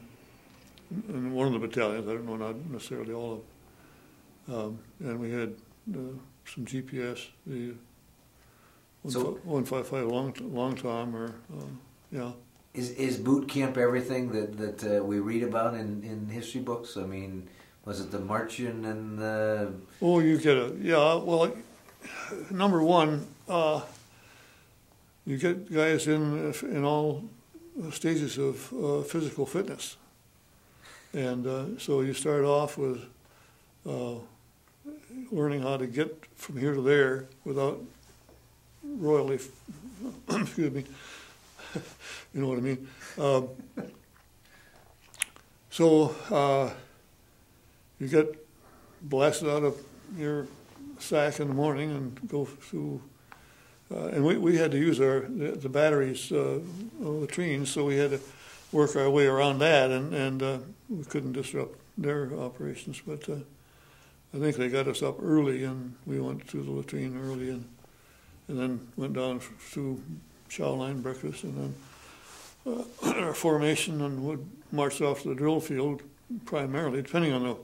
in one of the battalions. I don't know, not necessarily all of them. Um, and we had uh, some G P S, the one fifty-five Long Long Tom, or uh, yeah. Is is boot camp everything that that uh, we read about in, in history books? I mean, was it the marching and the? Oh, you get a yeah. Well, number one, uh, you get guys in in all stages of uh, physical fitness, and uh, so you start off with. Uh, learning how to get from here to there without royally, f excuse me, you know what I mean. Um, so uh, you get blasted out of your sack in the morning and go through, uh, and we, we had to use our, the, the batteries, uh, latrines, so we had to work our way around that, and, and uh, we couldn't disrupt their operations, but uh, I think they got us up early, and we went to the latrine early, and and then went down to chow line breakfast, and then uh, our formation, and would march off to the drill field primarily, depending on the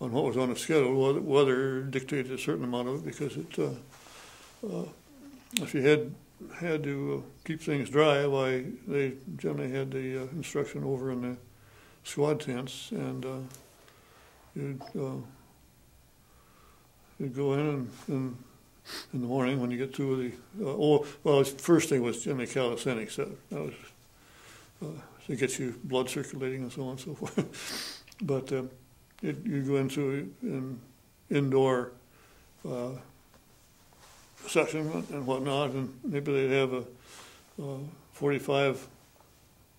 on what was on the schedule. Weather dictated a certain amount of it, because it uh, uh, if you had had to uh, keep things dry, why they generally had the uh, instruction over in the squad tents, and uh, you'd. Uh, You go in and, and in the morning when you get to the uh, oh well, the first thing was generally calisthenics. That, that was uh, to get you blood circulating and so on and so forth. But um, it, you go into an indoor uh, section and whatnot, and maybe they'd have a uh, forty-five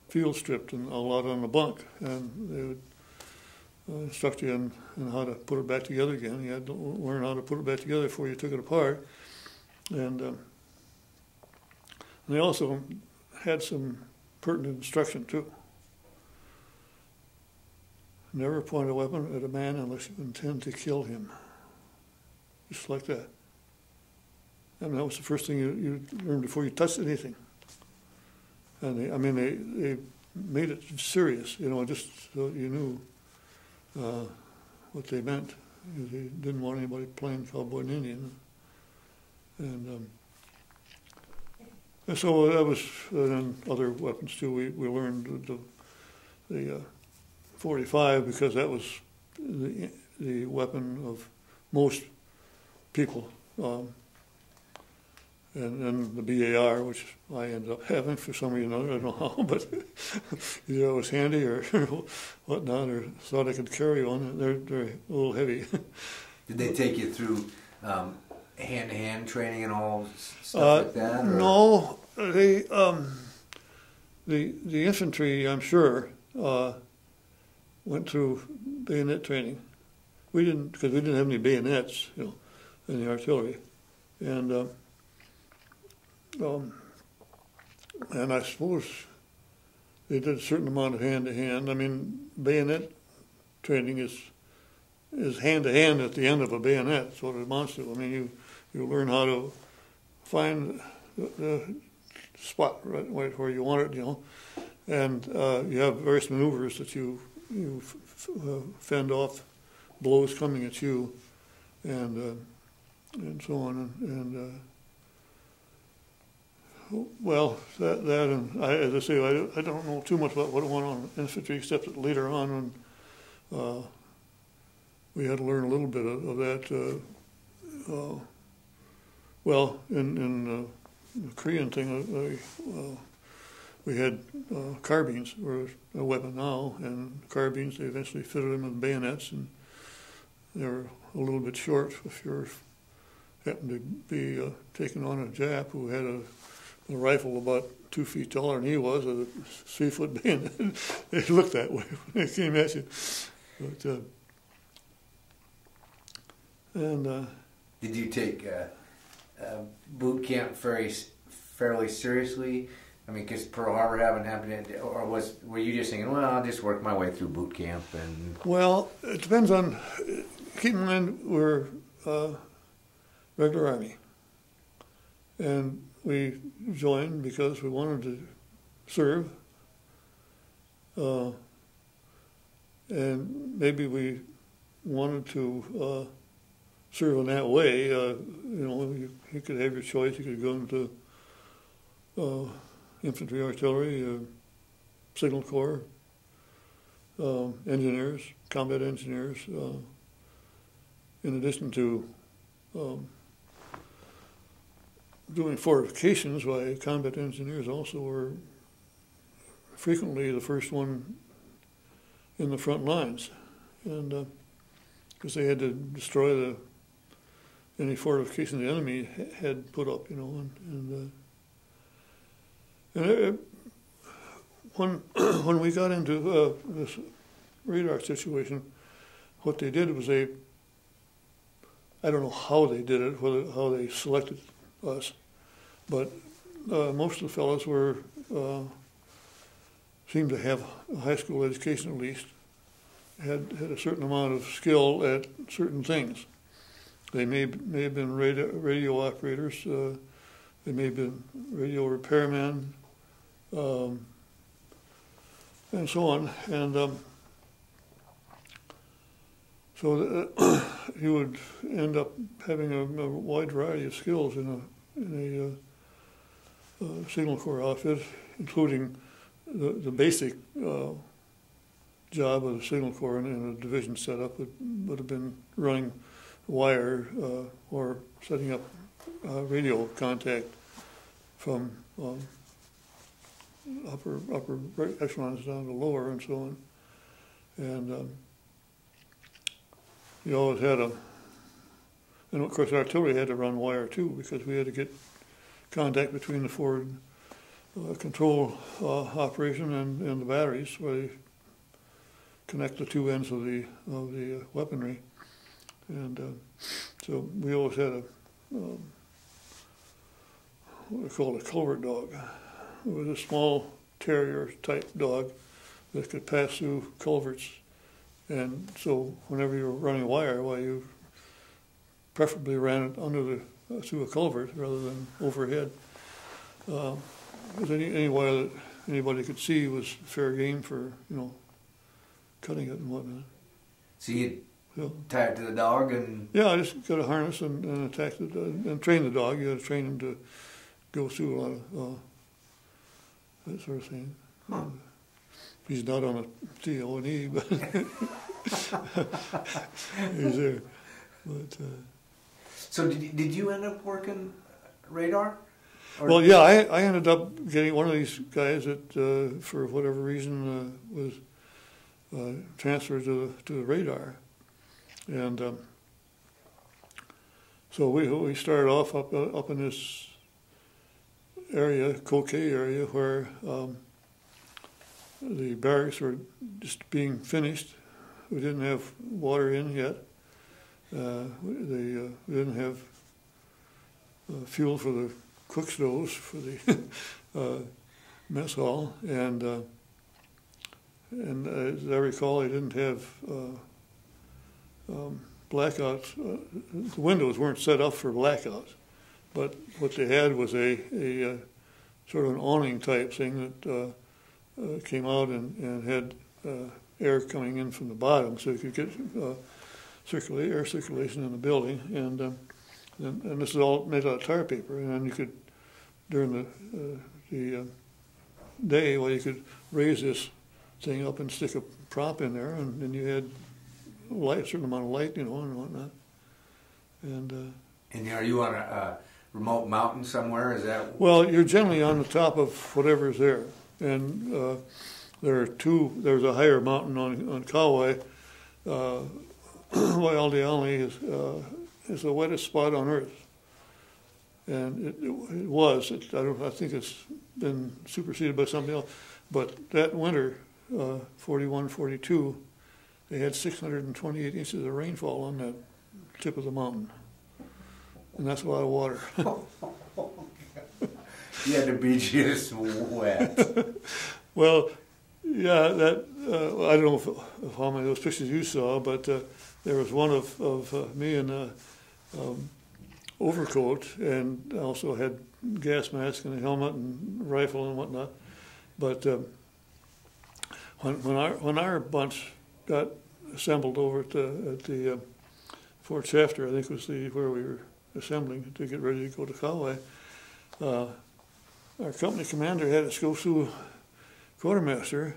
field stripped and a lot on the bunk, and they would. Uh, instructed you on, on how to put it back together again. You had to learn how to put it back together before you took it apart. And, um, and they also had some pertinent instruction, too. Never point a weapon at a man unless you intend to kill him. Just like that. I mean, that was the first thing you, you learned before you touched anything. And they, I mean, they, they made it serious, you know, just so you knew. Uh, what they meant. They didn't want anybody playing cowboy and Indian. And um, and so that was, and then other weapons too. We, we learned the, the uh, forty-five, because that was the, the weapon of most people. Um, and then the B A R, which I ended up having for some reason or another, I don't know how, but either I was handy or whatnot, or thought I could carry one. They're, they're a little heavy. Did they take you through um, hand-to-hand training and all stuff uh, like that? Or? No, they, um, the, the infantry, I'm sure, uh, went through bayonet training. We didn't, because we didn't have any bayonets, you know, in the artillery. And... Uh, Um, and I suppose they did a certain amount of hand-to-hand. I mean, bayonet training is is hand-to-hand at the end of a bayonet. That's what it amounts to. I mean, you, you learn how to find the, the spot right, right where you want it, you know, and uh, you have various maneuvers that you, you f uh, fend off blows coming at you, and uh, and so on, and, and uh, well, that, that and I, as I say, I, I don't know too much about what went on in infantry, except that later on when, uh, we had to learn a little bit of, of that. Uh, uh, well, in, in uh, the Korean thing, uh, uh, we had uh, carbines, were a weapon now, and carbines, they eventually fitted them with bayonets, and they were a little bit short if you happened to be uh, taking on a Jap who had a a rifle about two feet taller than he was, with a three-foot bayonet. It looked that way when they came at you. But, uh, and, uh, did you take uh, uh, boot camp fairly, fairly seriously? I mean, because Pearl Harbor happened, happened, or was were you just thinking, well, I'll just work my way through boot camp? And well, it depends on. Keep in mind, we're uh, regular army, and we joined because we wanted to serve, uh, and maybe we wanted to uh, serve in that way. Uh, you know, you, you could have your choice. You could go into uh, infantry, artillery, uh, signal corps, uh, engineers, combat engineers, uh, in addition to um, doing fortifications, why combat engineers also were frequently the first one in the front lines, and because uh, they had to destroy the any fortification the enemy had put up, you know, and and, uh, and it, when when we got into uh, this radar situation, what they did was they, I don't know how they did it, whether how they selected us. But uh, most of the fellows were, uh, seemed to have a high school education at least, had had a certain amount of skill at certain things. They may, may have been radio, radio operators, uh, they may have been radio repairmen, um, and so on. And um, so uh, you would end up having a, a wide variety of skills in a in a uh, uh, Signal Corps outfit, including the, the basic uh, job of the Signal Corps in, in a division setup would, would have been running wire uh, or setting up uh, radio contact from um, upper upper echelons down to lower and so on. And um, you always had a, and of course artillery had to run wire too, because we had to get contact between the forward uh, control uh, operation and, and the batteries where they connect the two ends of the of the uh, weaponry, and uh, so we always had a um, what they called a culvert dog. It was a small terrier type dog that could pass through culverts, and so whenever you were running wire, well, you preferably ran it under the uh, through a culvert rather than overhead. Uh, because any, any wire that anybody could see was fair game for, you know, cutting it and whatnot. So you yeah. tied to the dog and... Yeah, I just got a harness and, and attacked it and, and trained the dog. You had to train him to go through a lot of uh, that sort of thing. Huh. Uh, He's not on a T O E, but he's there. But, uh, so did, did you end up working radar? Or well, yeah, I, I ended up getting one of these guys that, uh, for whatever reason, uh, was uh, transferred to the, to the radar. And um, so we, we started off up, uh, up in this area, Kokay area, where... Um, the barracks were just being finished. We didn't have water in yet. Uh, they, uh, we didn't have uh, fuel for the cook stoves for the uh, mess hall, and uh, and as I recall, they didn't have uh, um, blackouts. Uh, the windows weren't set up for blackouts, but what they had was a, a uh, sort of an awning type thing that uh, uh, came out and, and had uh, air coming in from the bottom, so you could get uh, circulate, air circulation in the building. And, um, and and this is all made out of tar paper, and then you could, during the uh, the uh, day, well, you could raise this thing up and stick a prop in there, and then you had light, a certain amount of light, you know, and whatnot. And uh, and are you on a uh, remote mountain somewhere? Is that well? You're generally on the top of whatever's there, and uh, there are two. There's a higher mountain on on Kauai. Uh, Waialeale is uh, is the wettest spot on Earth, and it, it, it was. It, I don't. I think it's been superseded by something else. But that winter, uh, forty-one, forty-two, they had six hundred twenty-eight inches of rainfall on that tip of the mountain, and that's a lot of water. Yeah, the beach is wet. Well, yeah, that uh, I don't know if, if how many of those pictures you saw, but uh, there was one of of uh, me in a um, overcoat, and I also had gas mask and a helmet and rifle and whatnot. But uh, when when our when our bunch got assembled over at the, at the uh, Fort Shafter, I think was the where we were assembling to get ready to go to Kauai, uh, our company commander had us go through quartermaster,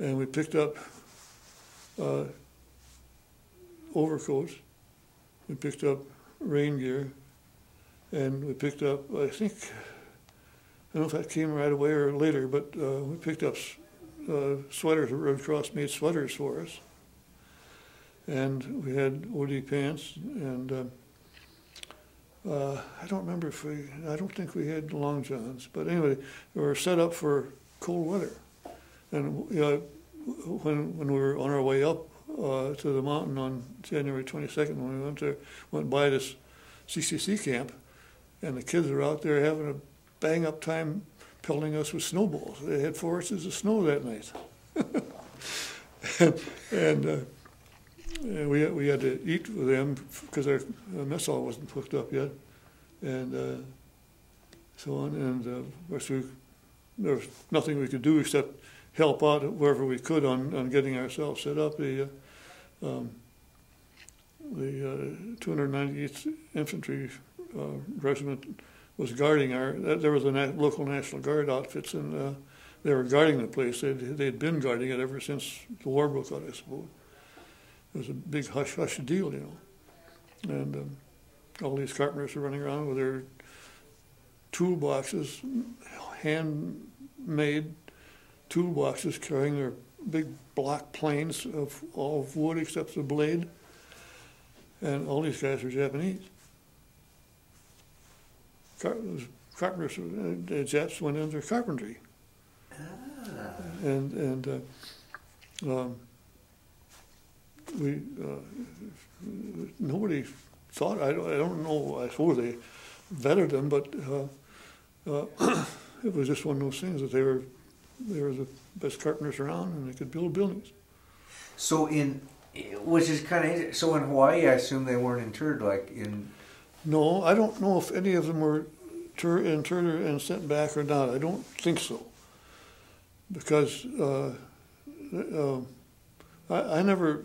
and we picked up uh, overcoats, we picked up rain gear, and we picked up, I think, I don't know if that came right away or later, but uh, we picked up uh, sweaters, Red Cross made sweaters for us. And we had O D pants, and uh, uh, I don't remember if we, I don't think we had long johns, but anyway, we were set up for cold weather. And you know, when, when we were on our way up uh, to the mountain on January twenty-second, when we went there, went by this C C C camp, and the kids were out there having a bang up time pelting us with snowballs. They had four inches of snow that night. and and, uh, and we, we had to eat with them because our mess hall wasn't hooked up yet. And uh, so on. And uh, of course, we, there was nothing we could do except help out wherever we could on, on getting ourselves set up. The, uh, um, the uh, two hundred ninety-eighth Infantry uh, Regiment was guarding our, there was a na local National Guard outfits, and uh, they were guarding the place. They'd, they'd been guarding it ever since the war broke out, I suppose. It was a big hush-hush deal, you know. And um, all these carpenters were running around with their toolboxes, handmade toolboxes, carrying their big block planes of all of wood except the blade. And all these guys were Japanese. Carpenters, uh, Japs went into carpentry, ah. and and uh, um, we uh, nobody thought. I don't, I don't know. I suppose they vetted them, but uh, uh, it was just one of those things that they were they were the best carpenters around, and they could build buildings. So in, which is kind of so in Hawaii, I assume they weren't interred like in. No, I don't know if any of them were interred and sent back or not. I don't think so, because uh, uh, I, I never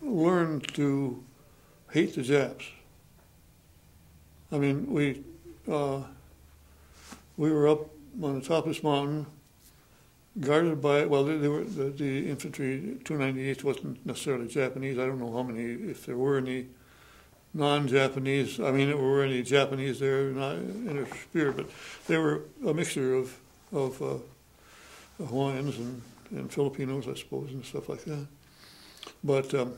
learned to hate the Japs. I mean, we uh, we were up on the top of this mountain, guarded by well, they, they were the, the infantry. two ninety-eighth wasn't necessarily Japanese. I don't know how many, if there were any. Non-Japanese, I mean, there were any Japanese there, not interfered, but they were a mixture of, of uh, Hawaiians and, and Filipinos, I suppose, and stuff like that. But um,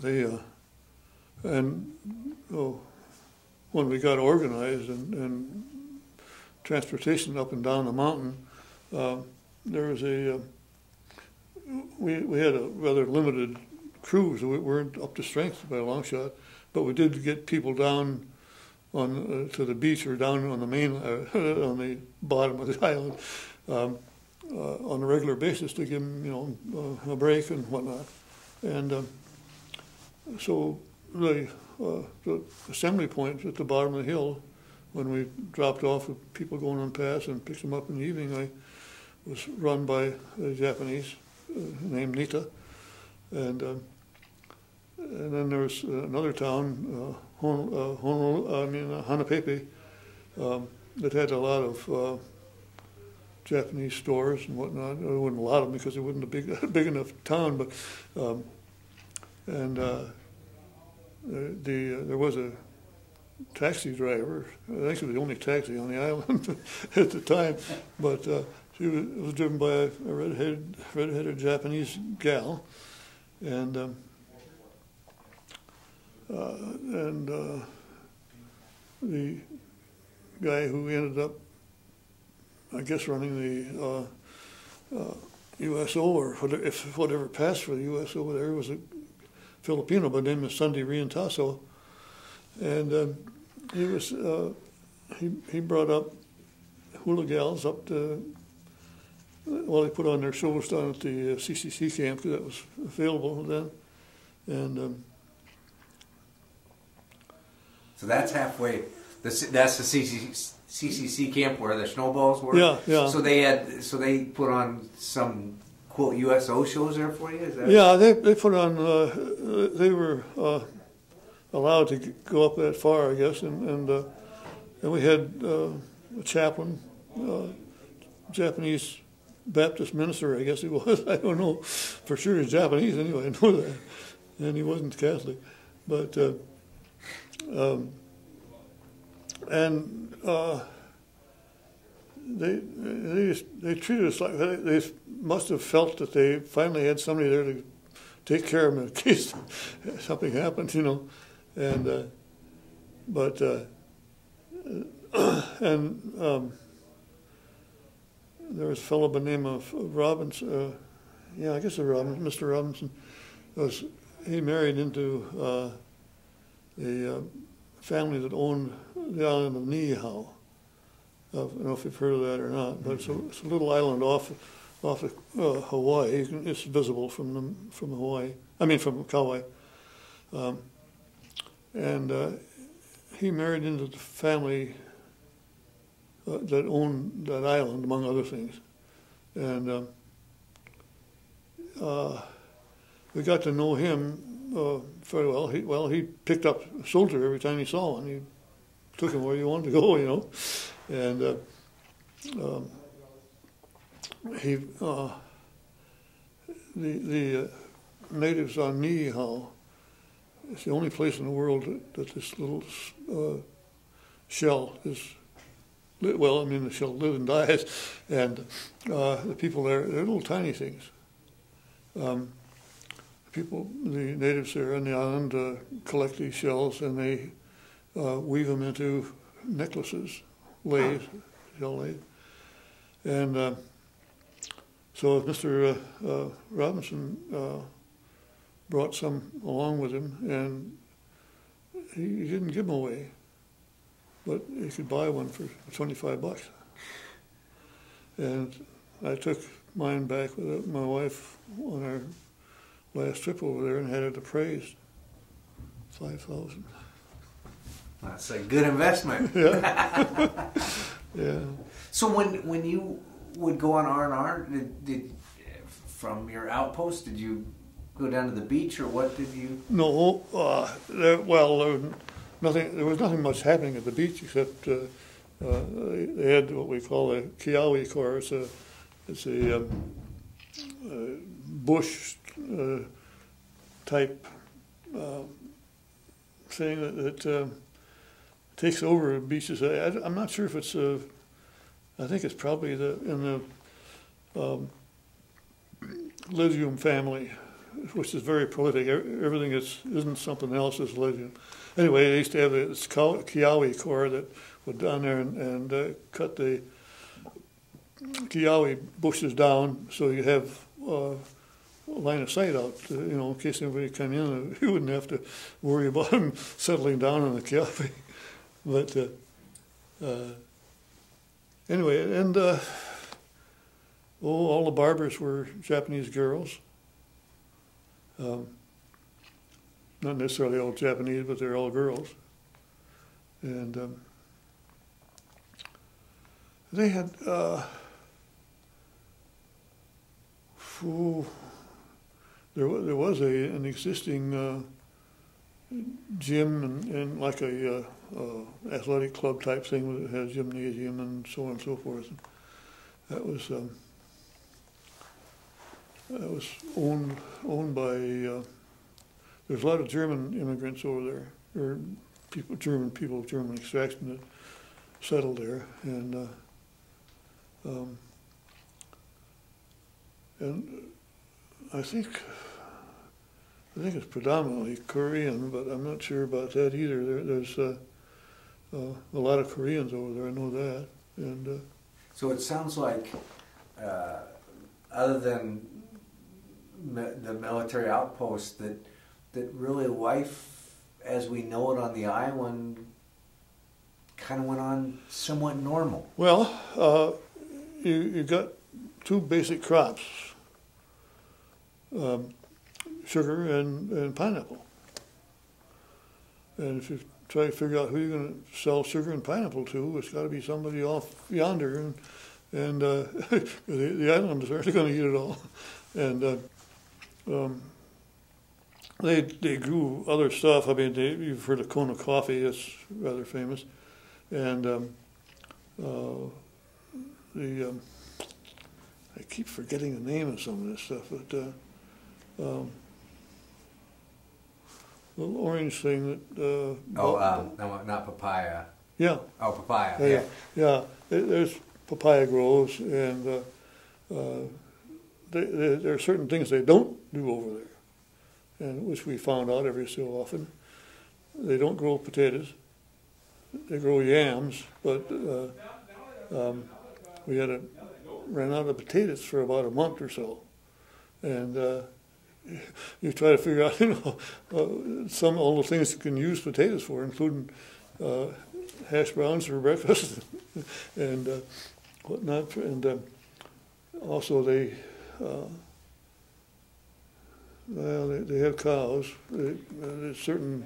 they, uh, and oh, when we got organized and, and transportation up and down the mountain, uh, there was a, uh, we, we had a rather limited crews. We weren't up to strength by a long shot, but we did get people down on uh, to the beach or down on the main uh, on the bottom of the island um, uh, on a regular basis to give them, you know, uh, a break and whatnot. And um, so really, uh, the assembly point at the bottom of the hill, when we dropped off with people going on pass and picked them up in the evening, I was run by a Japanese uh, named Nita. And, um, and then there was another town, uh, Hon uh, Hon I mean, uh, Hanapepe, um, that had a lot of uh, Japanese stores and whatnot. There wasn't a lot of them because it wasn't a big, big enough town, but um, and uh, the, the uh, there was a taxi driver. I think she was the only taxi on the island at the time, but uh, she was, it was driven by a red-headed, red-headed Japanese gal, and um, uh, and uh, the guy who ended up, I guess, running the uh, uh, U S O, or whatever, if whatever passed for the U S O there, was a Filipino by the name of Sunday Rientasso, and uh, he was uh, he he brought up hula gals up to, well, they put on their shows down at the uh, C C C camp because that was available then, and um, so that's halfway. That's the C C C camp where the snowballs were. Yeah, yeah. So they had, so they put on some quote U S O shows there for you. Is that yeah, they they put on. Uh, they were uh, allowed to go up that far, I guess, and and, uh, and we had uh, a chaplain, uh, Japanese Baptist minister, I guess he was. I don't know for sure. He's Japanese anyway. I know that, and he wasn't Catholic, but. Uh, um, And uh, they they just, they treated us like they, they must have felt that they finally had somebody there to take care of them in case something happened, you know. And uh, but uh, and um, there was a fellow by the name of Robinson. Uh, yeah, I guess it was Robinson, Mister Robinson. Was, he married into uh, a uh, family that owned the island of Niihau. I don't know if you've heard of that or not, but it's a, it's a little island off, off of, uh, Hawaii. It's visible from the, from Hawaii. I mean, from Kauai. Um, and uh, he married into the family uh, that owned that island, among other things. And um, uh, we got to know him uh, very well. He, well, he picked up a soldier every time he saw one. He, took him where you wanted to go, you know, and uh, um, he, uh, the the uh, natives on Niihau, it's the only place in the world that, that this little uh, shell is, well, I mean, the shell lives and dies, and uh, the people there, they're little tiny things. Um, people, the natives there on the island uh, collect these shells and they Uh, weave them into necklaces, lays, shell lays. And uh, so Mister Uh, uh, Robinson uh, brought some along with him, and he, he didn't give them away, but he could buy one for twenty-five bucks. And I took mine back with my wife on our last trip over there and had it appraised, five thousand dollars. That's a good investment. Yeah. Yeah. So when when you would go on R and R, did, did from your outpost, did you go down to the beach or what did you? No. Uh, there, well, there was nothing. There was nothing much happening at the beach except uh, uh, they had what we call a Kiawe Corps. It's a, it's a um, uh, bush uh, type uh, thing that. that uh, takes over beaches. I, I'm not sure if it's a, I think it's probably the in the um, legume family, which is very prolific. Everything is, isn't something else is legume. Anyway, they used to have this Kiawe Corps that would down there and, and uh, cut the Kiawe bushes down so you have uh, line of sight out, you know, in case anybody come in, you wouldn't have to worry about them settling down on the Kiawe. But uh, uh, anyway, and uh, oh, all the barbers were Japanese girls. Um, not necessarily all Japanese, but they're all girls. And um, they had, uh, oh, there was, there was a, an existing uh, gym and, and like a uh, uh, athletic club type thing that had a gymnasium and so on and so forth. And that was um, that was owned owned by. Uh, there's a lot of German immigrants over there, or people German people of German extraction that settled there, and uh, um, and I think. I think it's predominantly Korean, but I'm not sure about that either. There, there's uh, uh, a lot of Koreans over there, I know that. And uh, so it sounds like, uh, other than me the military outpost, that that really life as we know it on the island kind of went on somewhat normal. Well, uh, you, you got two basic crops. Um, Sugar and, and pineapple. And if you try to figure out who you're going to sell sugar and pineapple to, it's got to be somebody off yonder, and, and uh, the, the islanders aren't going to eat it all. And uh, um, they they grew other stuff. I mean, they, you've heard of Kona coffee; it's rather famous. And um, uh, the um, I keep forgetting the name of some of this stuff, but. Uh, um, Little orange thing that. Uh, oh, um, no, not papaya. Yeah. Oh, papaya. Yeah, yeah. yeah. yeah. There's papaya groves, and uh, uh, they, they, there are certain things they don't do over there, and which we found out every so often. They don't grow potatoes. They grow yams, but uh, um, we had a ran out of potatoes for about a month or so, and. Uh, You try to figure out, you know, uh, some all the things you can use potatoes for, including uh, hash browns for breakfast and uh, whatnot. And uh, also, they uh, well, they, they have cows. They, uh, there's certain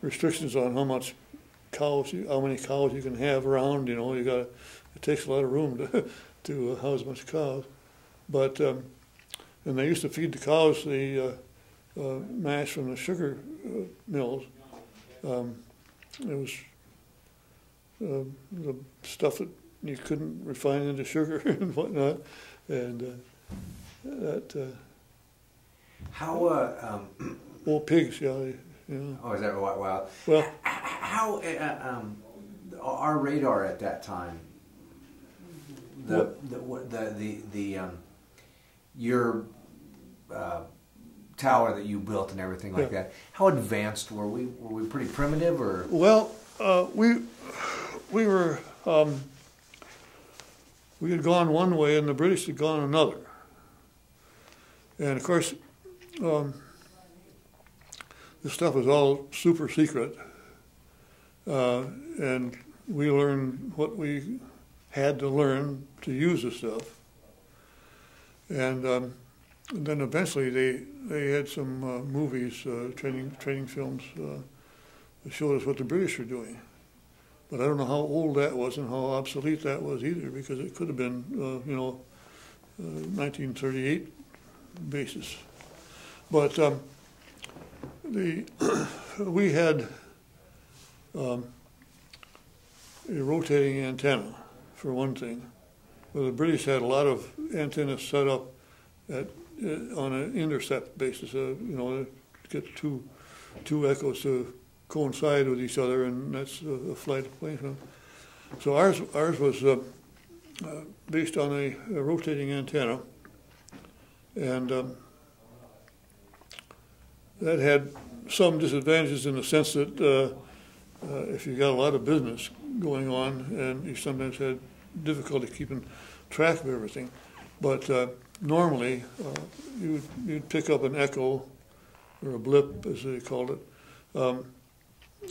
restrictions on how much cows, you, how many cows you can have around. You know, you got it takes a lot of room to to uh, house a bunch of cows, but. Um, And they used to feed the cows the uh, uh, mash from the sugar uh, mills. Um, it was uh, the stuff that you couldn't refine into sugar and whatnot. And uh, that. Uh, how? Uh, um, well, pigs, yeah, they, yeah. Oh, is that wild? Wow. Well, how? Uh, um, our radar at that time. The what? the the the. the um, Your uh, tower that you built and everything like yeah. that. How advanced were we? Were we pretty primitive, or? Well, uh, we we were um, we had gone one way and the British had gone another, and of course, um, this stuff was all super secret, uh, and we learned what we had to learn to use the stuff. And, um, and then eventually they they had some uh, movies, uh, training training films, uh, that showed us what the British were doing. But I don't know how old that was and how obsolete that was either, because it could have been uh, you know uh, nineteen thirty-eight basis. But um, the we had um, a rotating antenna for one thing. Well, the British had a lot of antennas set up at, uh, on an intercept basis, uh, you know, get two, two echoes to coincide with each other, and that's a flight of planes. So ours, ours was uh, uh, based on a, a rotating antenna, and um, that had some disadvantages in the sense that uh, uh, if you got a lot of business going on, and you sometimes had difficulty keeping track of everything, but uh, normally uh, you'd, you'd pick up an echo or a blip, as they called it, um,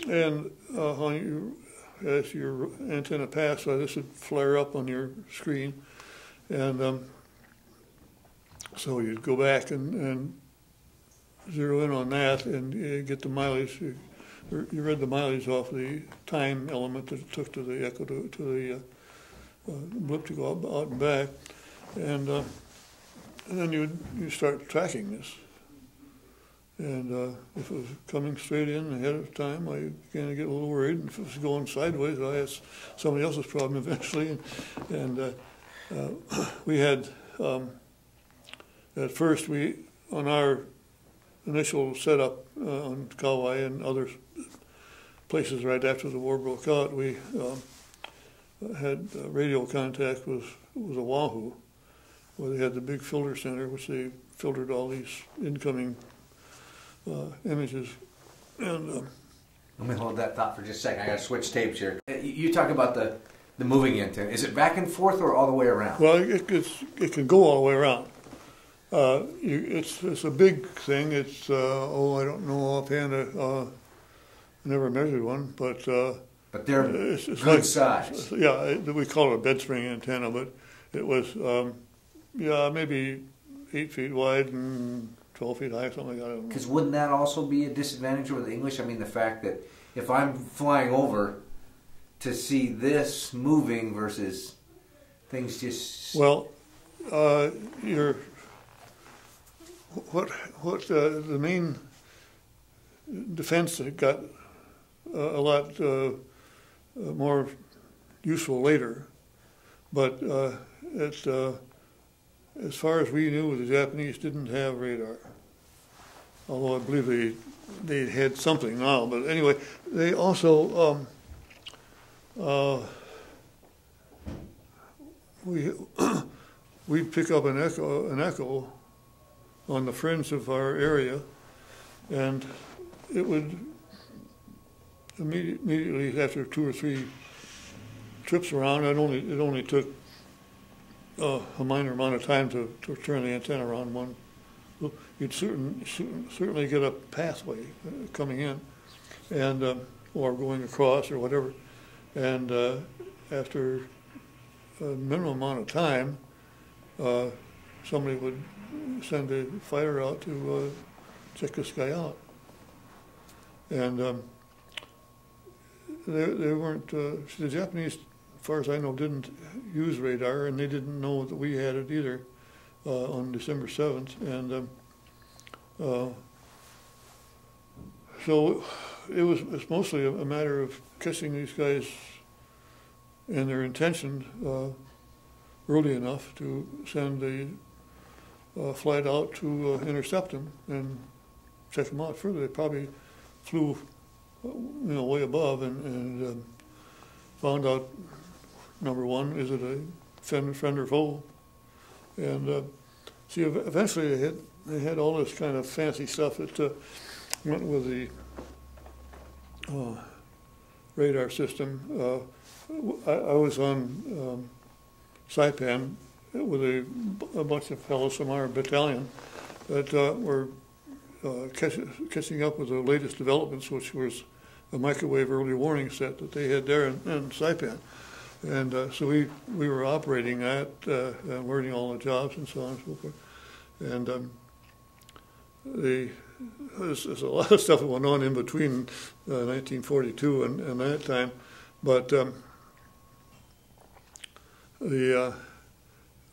and uh, on your, as your antenna passed, uh, this would flare up on your screen, and um, So you'd go back and, and zero in on that and get the mileage. You, you read the mileage off the time element that it took to the equator, to the uh, uh, blip to go out, out and back, and, uh, and then you you start tracking this. And uh, if it was coming straight in ahead of time, I began to get a little worried. And if it was going sideways, I asked somebody else's problem eventually. And, and uh, uh, we had, um, at first, we, on our initial setup uh, on Kauai and other places right after the war broke out, we um, had uh, radio contact with, with Oahu, where they had the big filter center, which they filtered all these incoming Uh, images. And um, let me hold that thought for just a second. I got to switch tapes here. You talk about the the moving antenna. Is it back and forth or all the way around? Well, it it's, it can go all the way around. Uh, you, it's it's a big thing. It's uh, oh, I don't know offhand. Uh, I never measured one, but uh, but they're it's, it's good like, size. Yeah, it, we call it a bed spring antenna, but it was um, yeah maybe eight feet wide and twelve feet high, something like that. Because wouldn't that also be a disadvantage with the English? I mean, the fact that if I'm flying over to see this moving versus things just... Well, uh, you're... What, what uh, the main defense that got uh, a lot uh, more useful later, but uh, it's... Uh, as far as we knew, the Japanese didn't have radar. Although I believe they they had something now, but anyway, they also um, uh, we we'd pick up an echo an echo on the fringe of our area, and it would immediate, immediately after two or three trips around. It only it only took. Uh, a minor amount of time to, to turn the antenna around one. You'd certain, certain, certainly get a pathway uh, coming in and uh, or going across or whatever. And uh, after a minimum amount of time, uh, somebody would send a fighter out to uh, check this guy out. And um, they, they weren't, uh, the Japanese, as far as I know, didn't use radar, and they didn't know that we had it either uh, on December seventh. And um, uh, so it was it's mostly a, a matter of catching these guys and their intention uh, early enough to send a uh, flight out to uh, intercept them and check them out further. They probably flew, you know, way above and, and um, found out. Number one, is it a friend, friend or foe? And uh, see, eventually they had, they had all this kind of fancy stuff that uh, went with the uh, radar system. Uh, I, I was on um, Saipan with a, a bunch of fellows from our battalion that uh, were uh, catch, catching up with the latest developments, which was a microwave early warning set that they had there in, in Saipan. And uh, so we, we were operating that uh, and learning all the jobs and so on and so forth. And um, the, there's, there's a lot of stuff that went on in between uh, nineteen forty-two and, and that time. But um, the, uh,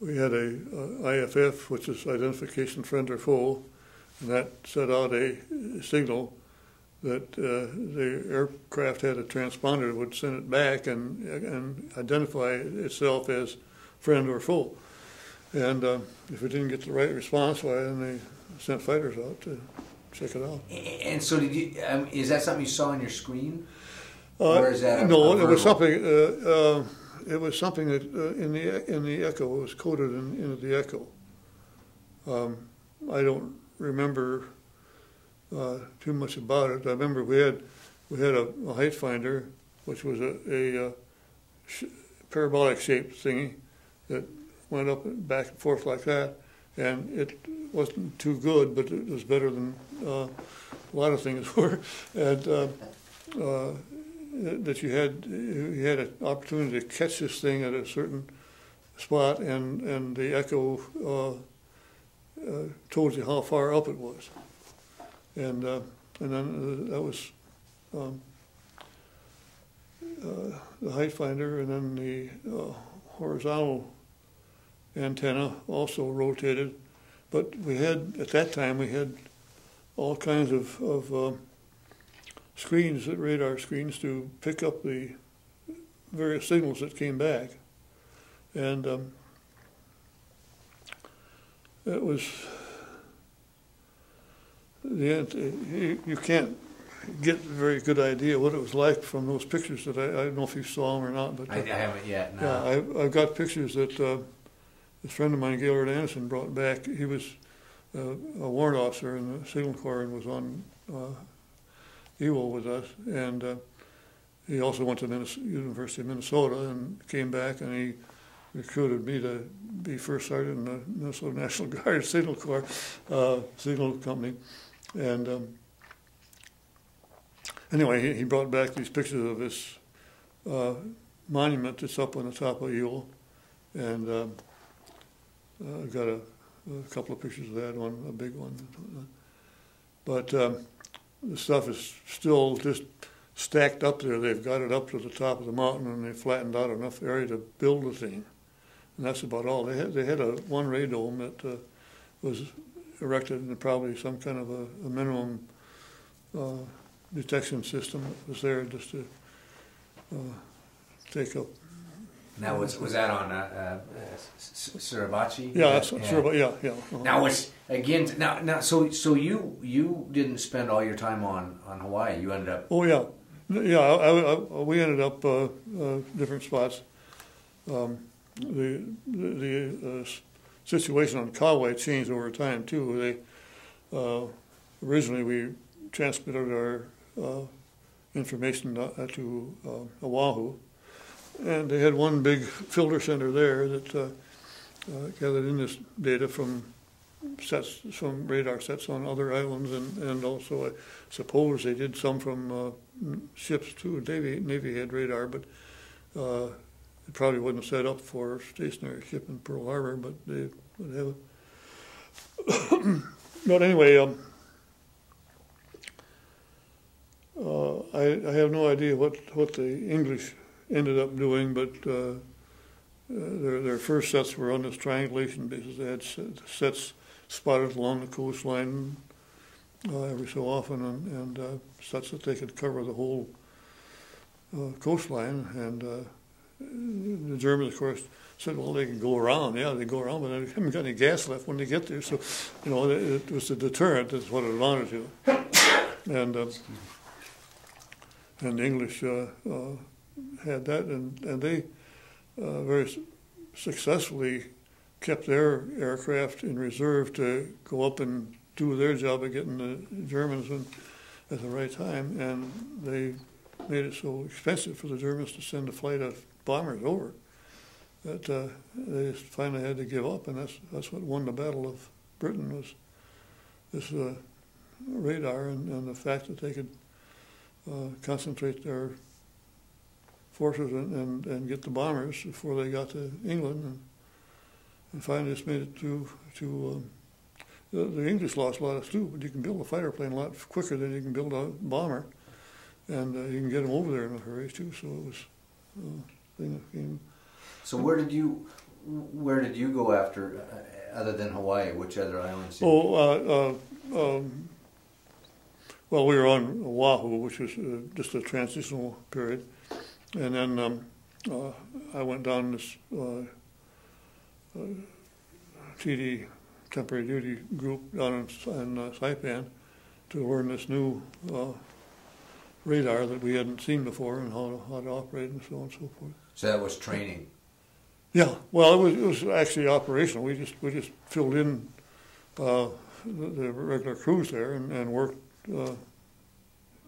we had a, a I F F, which is Identification Friend or Foe, and that set out a signal that uh, the aircraft had a transponder that would send it back and and identify itself as friend or foe. And uh, if it didn't get the right response, why then they sent fighters out to check it out. And so, did you? Um, is that something you saw on your screen, uh, or is that a, no? A it was something. Uh, uh, it was something that uh, in the in the echo it was coded in, into the echo. Um, I don't remember. Uh, too much about it. I remember we had we had a, a height finder, which was a, a, a sh parabolic shaped thingy that went up and back and forth like that, and it wasn't too good, but it was better than uh, a lot of things were. And uh, uh, that you had you had an opportunity to catch this thing at a certain spot, and and the echo uh, uh, told you how far up it was. And uh, and then that was um, uh, the height finder, and then the uh, horizontal antenna also rotated. But we had, at that time, we had all kinds of, of uh, screens, radar screens, to pick up the various signals that came back. And um, it was, the, you can't get a very good idea what it was like from those pictures that I, I don't know if you saw them or not. But I, I haven't yet, no. Yeah, I've, I've got pictures that uh, a friend of mine, Gaylord Anderson, brought back. He was uh, a warrant officer in the Signal Corps and was on uh, E W O with us. And uh, he also went to the University of Minnesota and came back, and he recruited me to be first sergeant in the Minnesota National Guard Signal Corps, uh, Signal Company. And um, anyway, he, he brought back these pictures of this uh, monument that's up on the top of Ewell. And um, uh, I've got a, a couple of pictures of that one, a big one. But um, the stuff is still just stacked up there. They've got it up to the top of the mountain, and they flattened out enough area to build a thing. And that's about all. They had, they had a one-ray dome that uh, was erected in probably some kind of a, a minimum uh, detection system that was there just to uh, take up. Now, was, was that on uh, uh, Suribachi? Yeah, that's, yeah. Suribachi, yeah, yeah. Uh-huh. Now, it's, again, now, now, so so you you didn't spend all your time on, on Hawaii. You ended up... Oh, yeah. Yeah, I, I, I, we ended up uh, uh, different spots. Um, the the, the uh, situation on Kauai changed over time, too. They, uh, originally, we transmitted our uh, information to uh, Oahu, and they had one big filter center there that uh, uh, gathered in this data from sets, from radar sets on other islands, and, and also I suppose they did some from uh, ships too. Navy, Navy had radar, but uh, it probably wasn't set up for a stationary ship in Pearl Harbor, but they would have it. But anyway, um, uh, I, I have no idea what, what the English ended up doing, but uh, their, their first sets were on this triangulation basis. They had sets spotted along the coastline uh, every so often, and, and uh, sets that they could cover the whole uh, coastline. And uh, the Germans, of course, said, well, they can go around. Yeah, they go around, but they haven't got any gas left when they get there. So, you know, it, it was a deterrent. That's what it amounted to. And, uh, and the English... Uh, uh, had that, and, and they uh, very su successfully kept their aircraft in reserve to go up and do their job of getting the Germans in at the right time, and they made it so expensive for the Germans to send a flight of bombers over that uh, they finally had to give up, and that's, that's what won the Battle of Britain, was this uh, radar and, and the fact that they could uh, concentrate their forces and, and, and get the bombers before they got to England, and, and finally just made it to, to um, the, the English lost a lot of too, but you can build a fighter plane a lot quicker than you can build a bomber, and uh, you can get them over there in a hurry too, so it was a thing that came. So where did you, where did you go after, uh, other than Hawaii, which other islands? Oh, uh, uh, um, well, we were on Oahu, which was uh, just a transitional period. And then um, uh, I went down this uh, uh, T D, temporary duty group, down in, in uh, Saipan to learn this new uh, radar that we hadn't seen before and how to, how to operate and so on and so forth. So that was training? Yeah. Well, it was, it was actually operational. We just, we just filled in uh, the, the regular crews there and, and worked, uh,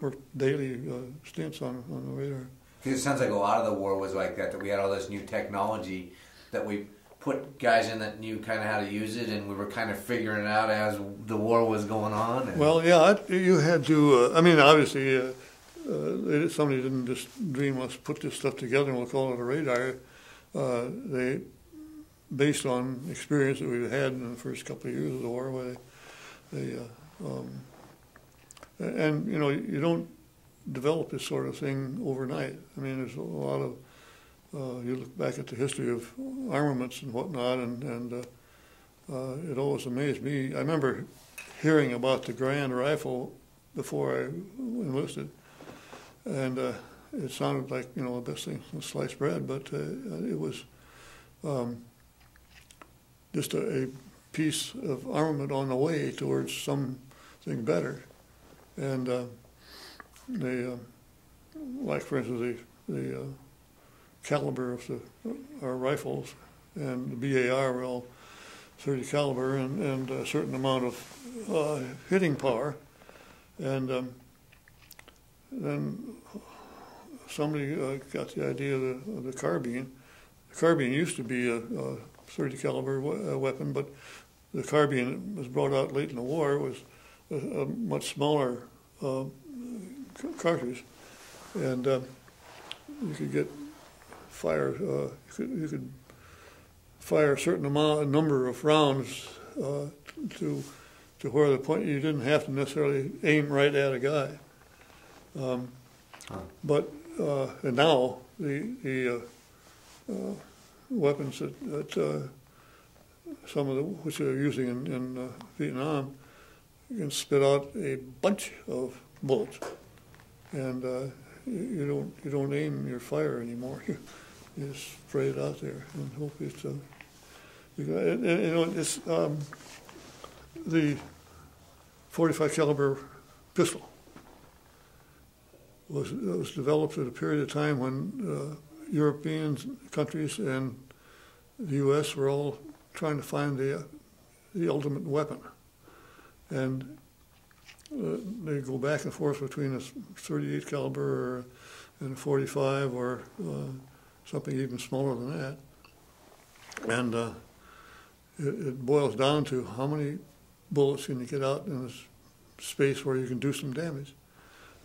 worked daily uh, stints on, on the radar. It sounds like a lot of the war was like that, that we had all this new technology that we put guys in that knew kind of how to use it, and we were kind of figuring it out as the war was going on. And well, yeah, you had to, uh, I mean, obviously, uh, uh, somebody didn't just dream, let's put this stuff together and we'll call it a radar. Uh, they based on experience that we've had in the first couple of years of the war. Where they, they, uh, um, and, you know, you don't develop this sort of thing overnight. I mean, there's a lot of, uh, you look back at the history of armaments and whatnot, and, and uh, uh, it always amazed me. I remember hearing about the Grand Rifle before I enlisted, and uh, it sounded like, you know, the best thing was sliced bread, but uh, it was um, just a, a piece of armament on the way towards something better. And uh, they, uh, like for instance, the, the uh, caliber of the, our rifles, and the B A R were all thirty caliber and, and a certain amount of uh, hitting power. And um, then somebody uh, got the idea of the, of the carbine. The carbine used to be a, a thirty caliber we weapon, but the carbine that was brought out late in the war was a, a much smaller uh, cartridge, and uh, you could get fire. Uh, you, could, you could fire a certain amount, a number of rounds uh, to. To where the point you didn't have to necessarily aim right at a guy, um, huh. but uh, and now the the uh, uh, weapons that, that uh, some of the which they're using in, in uh, Vietnam can spit out a bunch of bullets, and uh, you, you don't you don't aim your fire anymore. You, you just spray it out there and hope it's uh, you know it's um, the forty-five caliber pistol was, was developed at a period of time when uh, European countries and the U S were all trying to find the, the ultimate weapon. And uh, they go back and forth between a thirty-eight caliber or, and a forty-five or uh, something even smaller than that. And uh, it, it boils down to how many bullets and you get out in a space where you can do some damage.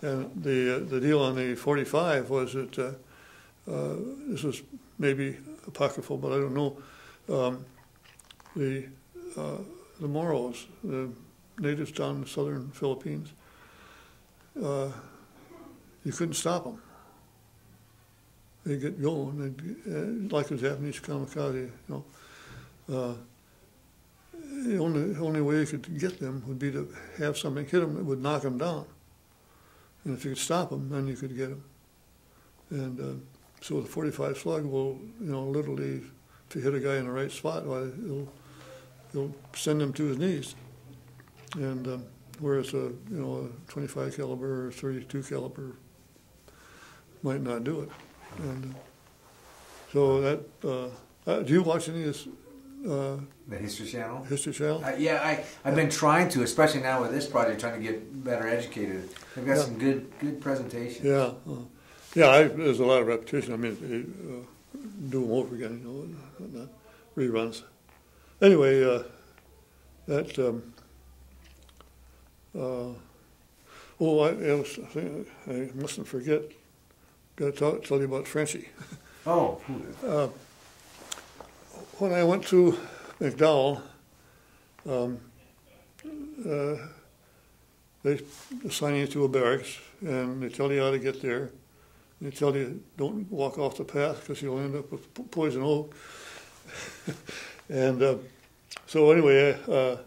And the uh, the deal on the forty-five was that, uh, uh, this is maybe apocryphal, but I don't know, um, the, uh, the Moros, the natives down in the southern Philippines, uh, you couldn't stop them. They'd get going, they'd, uh, like the Japanese kamikaze, you know. Uh, The only, only way you could get them would be to have something hit them that would knock them down. And if you could stop them, then you could get them. And uh, so the forty-five slug will, you know, literally, if you hit a guy in the right spot, well, it'll, it'll send him to his knees. And um, whereas a, you know, a twenty-five caliber or thirty-two caliber might not do it. And uh, so that, uh, uh, do you watch any of this? Uh, the History Channel? History Channel? Uh, yeah, I, I've been trying to, especially now with this project, trying to get better educated. They've got yeah. some good good presentations. Yeah, uh, yeah. I, there's a lot of repetition. I mean, uh, do them over again, you know, and whatnot, reruns. Anyway, uh, that, um, uh, oh, I, I, was, I, think I mustn't forget, got to tell you about Frenchie. Oh. uh, When I went to McDowell, um, uh, they assign you to a barracks, and they tell you how to get there. They tell you don't walk off the path because you'll end up with poison oak. And uh, so anyway, uh,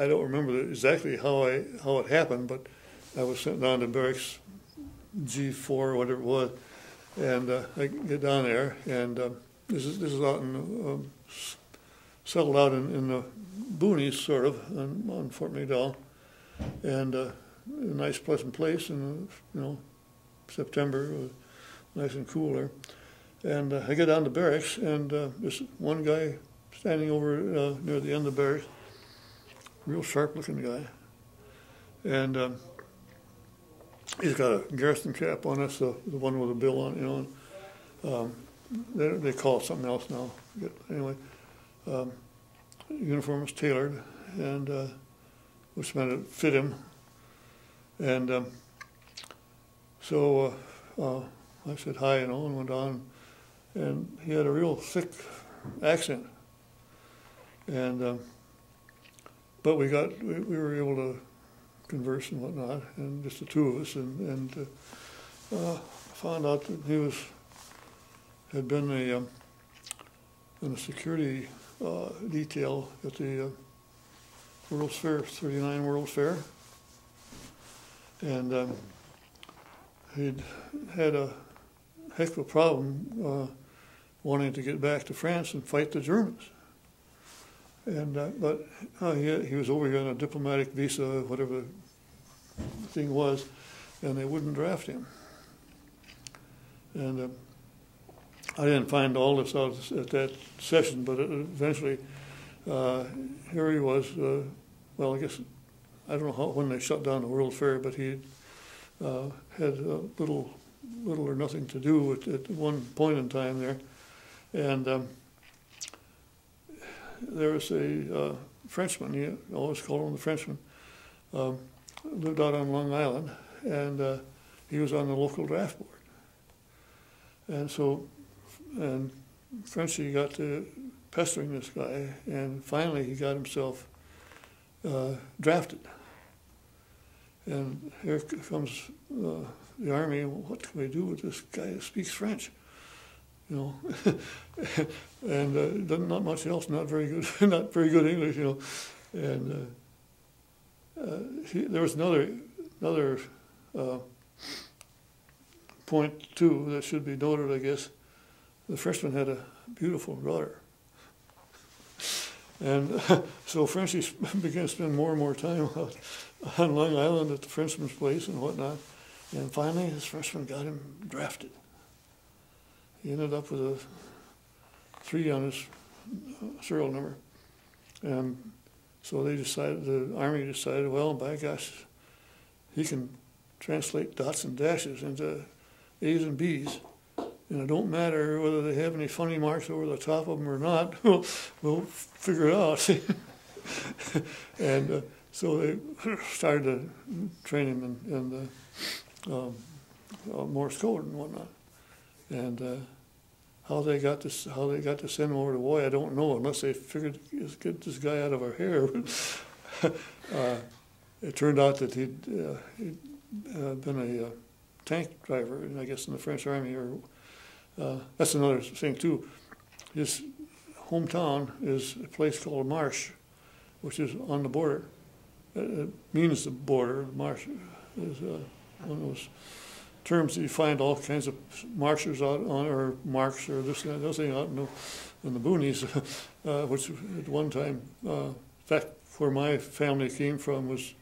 I don't remember exactly how I how it happened, but I was sent down to barracks G four or whatever it was, and uh, I get down there and. Uh, This is, this is out in, um, settled out in, in the boonies, sort of, on, on Fort McDowell. And uh, a nice, pleasant place in, you know, September, it was nice and cooler. And uh, I get down to barracks, and uh, this one guy standing over uh, near the end of the barracks, real sharp-looking guy. And um, he's got a Garrison cap on us, the, the one with a bill on, you know. And, um, They, they call it something else now. But anyway, um, uniform was tailored, and uh, which meant it fit him. And um, so uh, uh, I said hi, you know, and went on. And he had a real thick accent, and uh, but we got we, we were able to converse and whatnot, and just the two of us, and and uh, uh, found out that he was had been a um, in a security uh, detail at the uh, World's Fair, thirty-nine World's Fair, and um, he'd had a heck of a problem uh, wanting to get back to France and fight the Germans. And uh, but uh, he, he was over here on a diplomatic visa, whatever the thing was, and they wouldn't draft him. And uh, I didn't find all this out at that session, but it, eventually uh, here he was. Uh, well, I guess I don't know how, when they shut down the World Fair, but he uh, had a little. little or nothing to do at, at one point in time there. And um, there was a uh, Frenchman, you always call him the Frenchman, um, lived out on Long Island, and uh, he was on the local draft board. And so, and Frenchie got to pestering this guy, and finally he got himself uh, drafted. And here comes uh, the Army. What can we do with this guy who speaks French? You know, and uh, doesn't, not much else. Not very good. Not very good English. You know, and uh, uh, he, there was another another uh, point too that should be noted. I guess the Frenchman had a beautiful daughter, and uh, so Frenchie began to spend more and more time out on Long Island at the Frenchman's place and whatnot. And finally, this Frenchman got him drafted. He ended up with a three on his serial number. And so they decided, the Army decided, well, by gosh, he can translate dots and dashes into A's and B's. And it don't matter whether they have any funny marks over the top of them or not. we'll, we'll figure it out. and uh, so they started to train him in, in the... Um, uh, Morse code and whatnot, and uh, how they got this, how they got to send him over to Hawaii, I don't know, unless they figured let's get this guy out of our hair. uh, it turned out that he'd, uh, he'd uh, been a uh, tank driver, and I guess in the French Army. Or uh, that's another thing too. His hometown is a place called Marsh, which is on the border. It means the border. Marsh is. Uh, One of those terms that you find all kinds of marshers out on, or marks, or this and that, those things out in the, in the boonies, uh, which at one time, uh, in fact, where my family came from was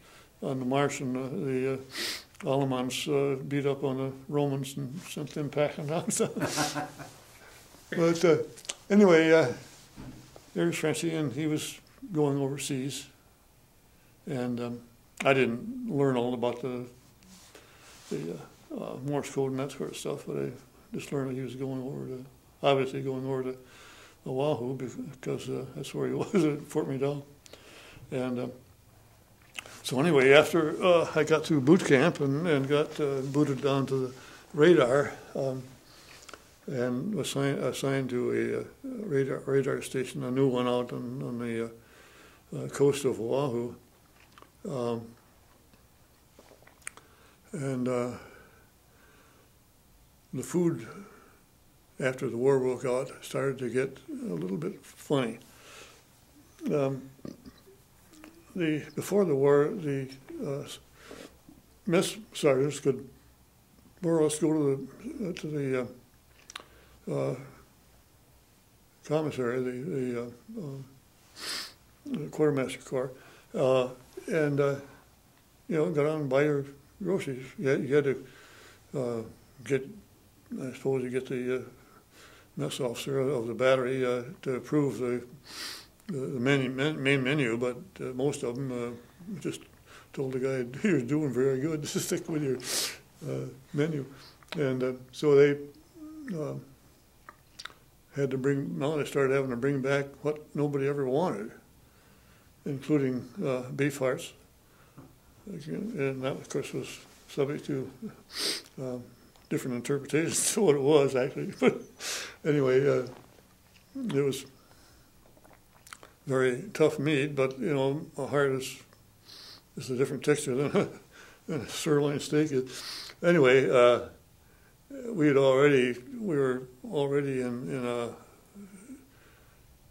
on the marsh, and uh, the uh, Alamans uh, beat up on the Romans and sent them packing out. but uh, anyway, uh, there's Frenchie, and he was going overseas, and um, I didn't learn all about the The, uh, uh, Morse code and that sort of stuff, but I just learned that he was going over to, obviously going over to Oahu, because uh, that's where he was at Fort McDowell. And uh, so anyway, after uh, I got through boot camp and, and got uh, booted down to the radar, um, and was assign, assigned to a uh, radar radar station, a new one out on, on the uh, uh, coast of Oahu. Um, And uh, the food, after the war broke out, started to get a little bit funny. Um, the before the war, the uh, mess sergeants could more or less go to the uh, to the uh, uh, commissary, the the, uh, uh, the quartermaster corps, uh, and uh, you know, got on and buy your groceries. You had, you had to uh, get, I suppose, you get the uh, mess officer of the battery uh, to approve the, the menu, men, main menu, but uh, most of them uh, just told the guy, you're doing very good, just stick with your uh, menu. And uh, so they uh, had to bring, now they started having to bring back what nobody ever wanted, including uh, beef hearts. And that, of course, was subject to uh, different interpretations to what it was, actually. But anyway, uh, it was very tough meat, but you know, a heart is is a different texture than a, than a sirloin steak is. Anyway, uh, we'd already we were already in in a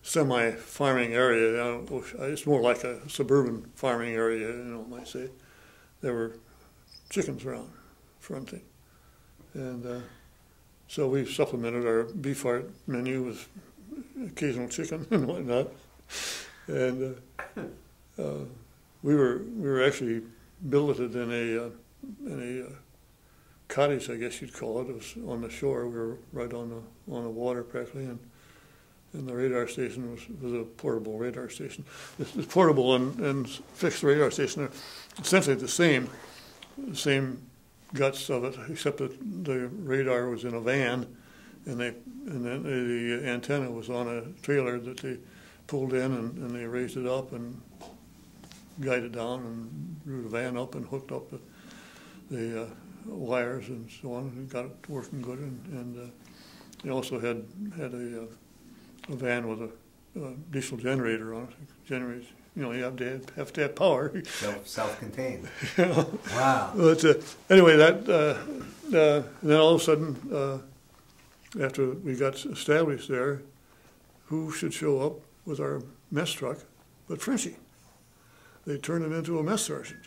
semi-farming area. You know, it's more like a suburban farming area, you know, I might say. There were chickens around, fronting, and uh, so we supplemented our beef heart menu with occasional chicken and whatnot. And uh, uh, we were we were actually billeted in a uh, in a uh, cottage, I guess you'd call it. It was on the shore. We were right on the on the water practically, and and the radar station was, was a portable radar station. The portable and, and fixed radar station are essentially the same, the same guts of it, except that the radar was in a van, and they and then the antenna was on a trailer that they pulled in, and, and they raised it up and guided down and drew the van up and hooked up the, the uh, wires and so on, and got it working good. And, and uh, they also had had a uh, a van with a, a diesel generator on it. Generates, you know, you have to have, have, to have power. Self, self-contained. You know? Wow. But uh, anyway, that uh, uh, then all of a sudden, uh, after we got established there, who should show up with our mess truck but Frenchie? They turned him into a mess sergeant,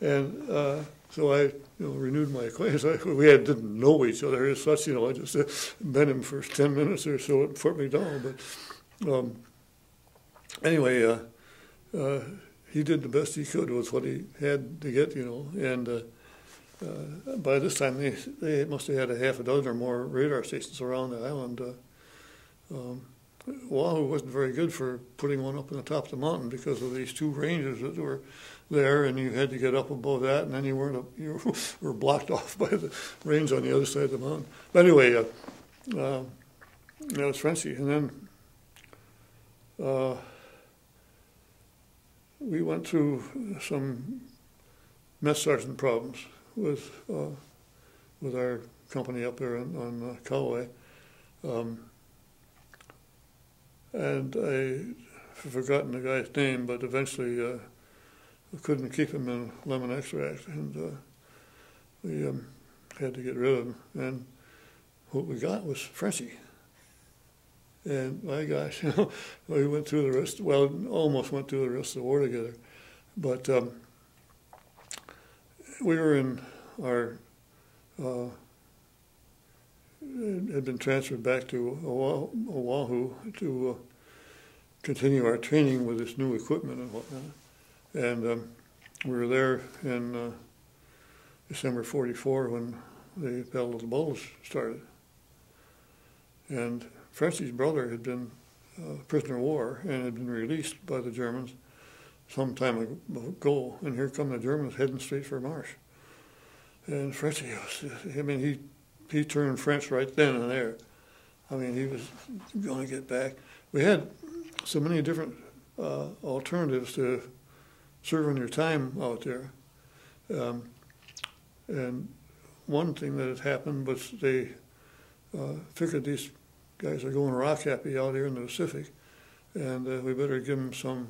and uh, so I, you know, renewed my acquaintance. I, we had, didn't know each other as such, you know. I just uh, met him for ten minutes or so at Fort McDowell. But um, anyway, uh, uh, he did the best he could with what he had to get, you know. And uh, uh, by this time, they they must have had a half a dozen or more radar stations around the island. Uh, um, Oahu wasn't very good for putting one up on the top of the mountain because of these two ranges that were there, and you had to get up above that, and then you weren't up, you were blocked off by the range on the other side of the mountain. But anyway, uh, uh, that was Frenchie, and then uh, we went through some mess sergeant problems with uh, with our company up there on, on uh, Kauai. Um, And I've forgotten the guy's name, but eventually uh, we couldn't keep him in lemon extract, and uh, we um, had to get rid of him. And what we got was Frenchie. And my gosh, you know, we went through the rest, well, almost went through the rest of the war together. But um, we were in our, uh, had been transferred back to Oahu to uh, continue our training with this new equipment and whatnot. And um, we were there in uh, December forty-four when the Battle of the Bulge started. And Frenchie's brother had been a uh, prisoner of war and had been released by the Germans some time ago. And here come the Germans heading straight for Marsh. And Frenchie was, I mean, he He turned French right then and there. I mean, he was going to get back. We had so many different uh, alternatives to serving your time out there. Um, and one thing that had happened was they uh, figured these guys are going rock happy out here in the Pacific, and uh, we better give them some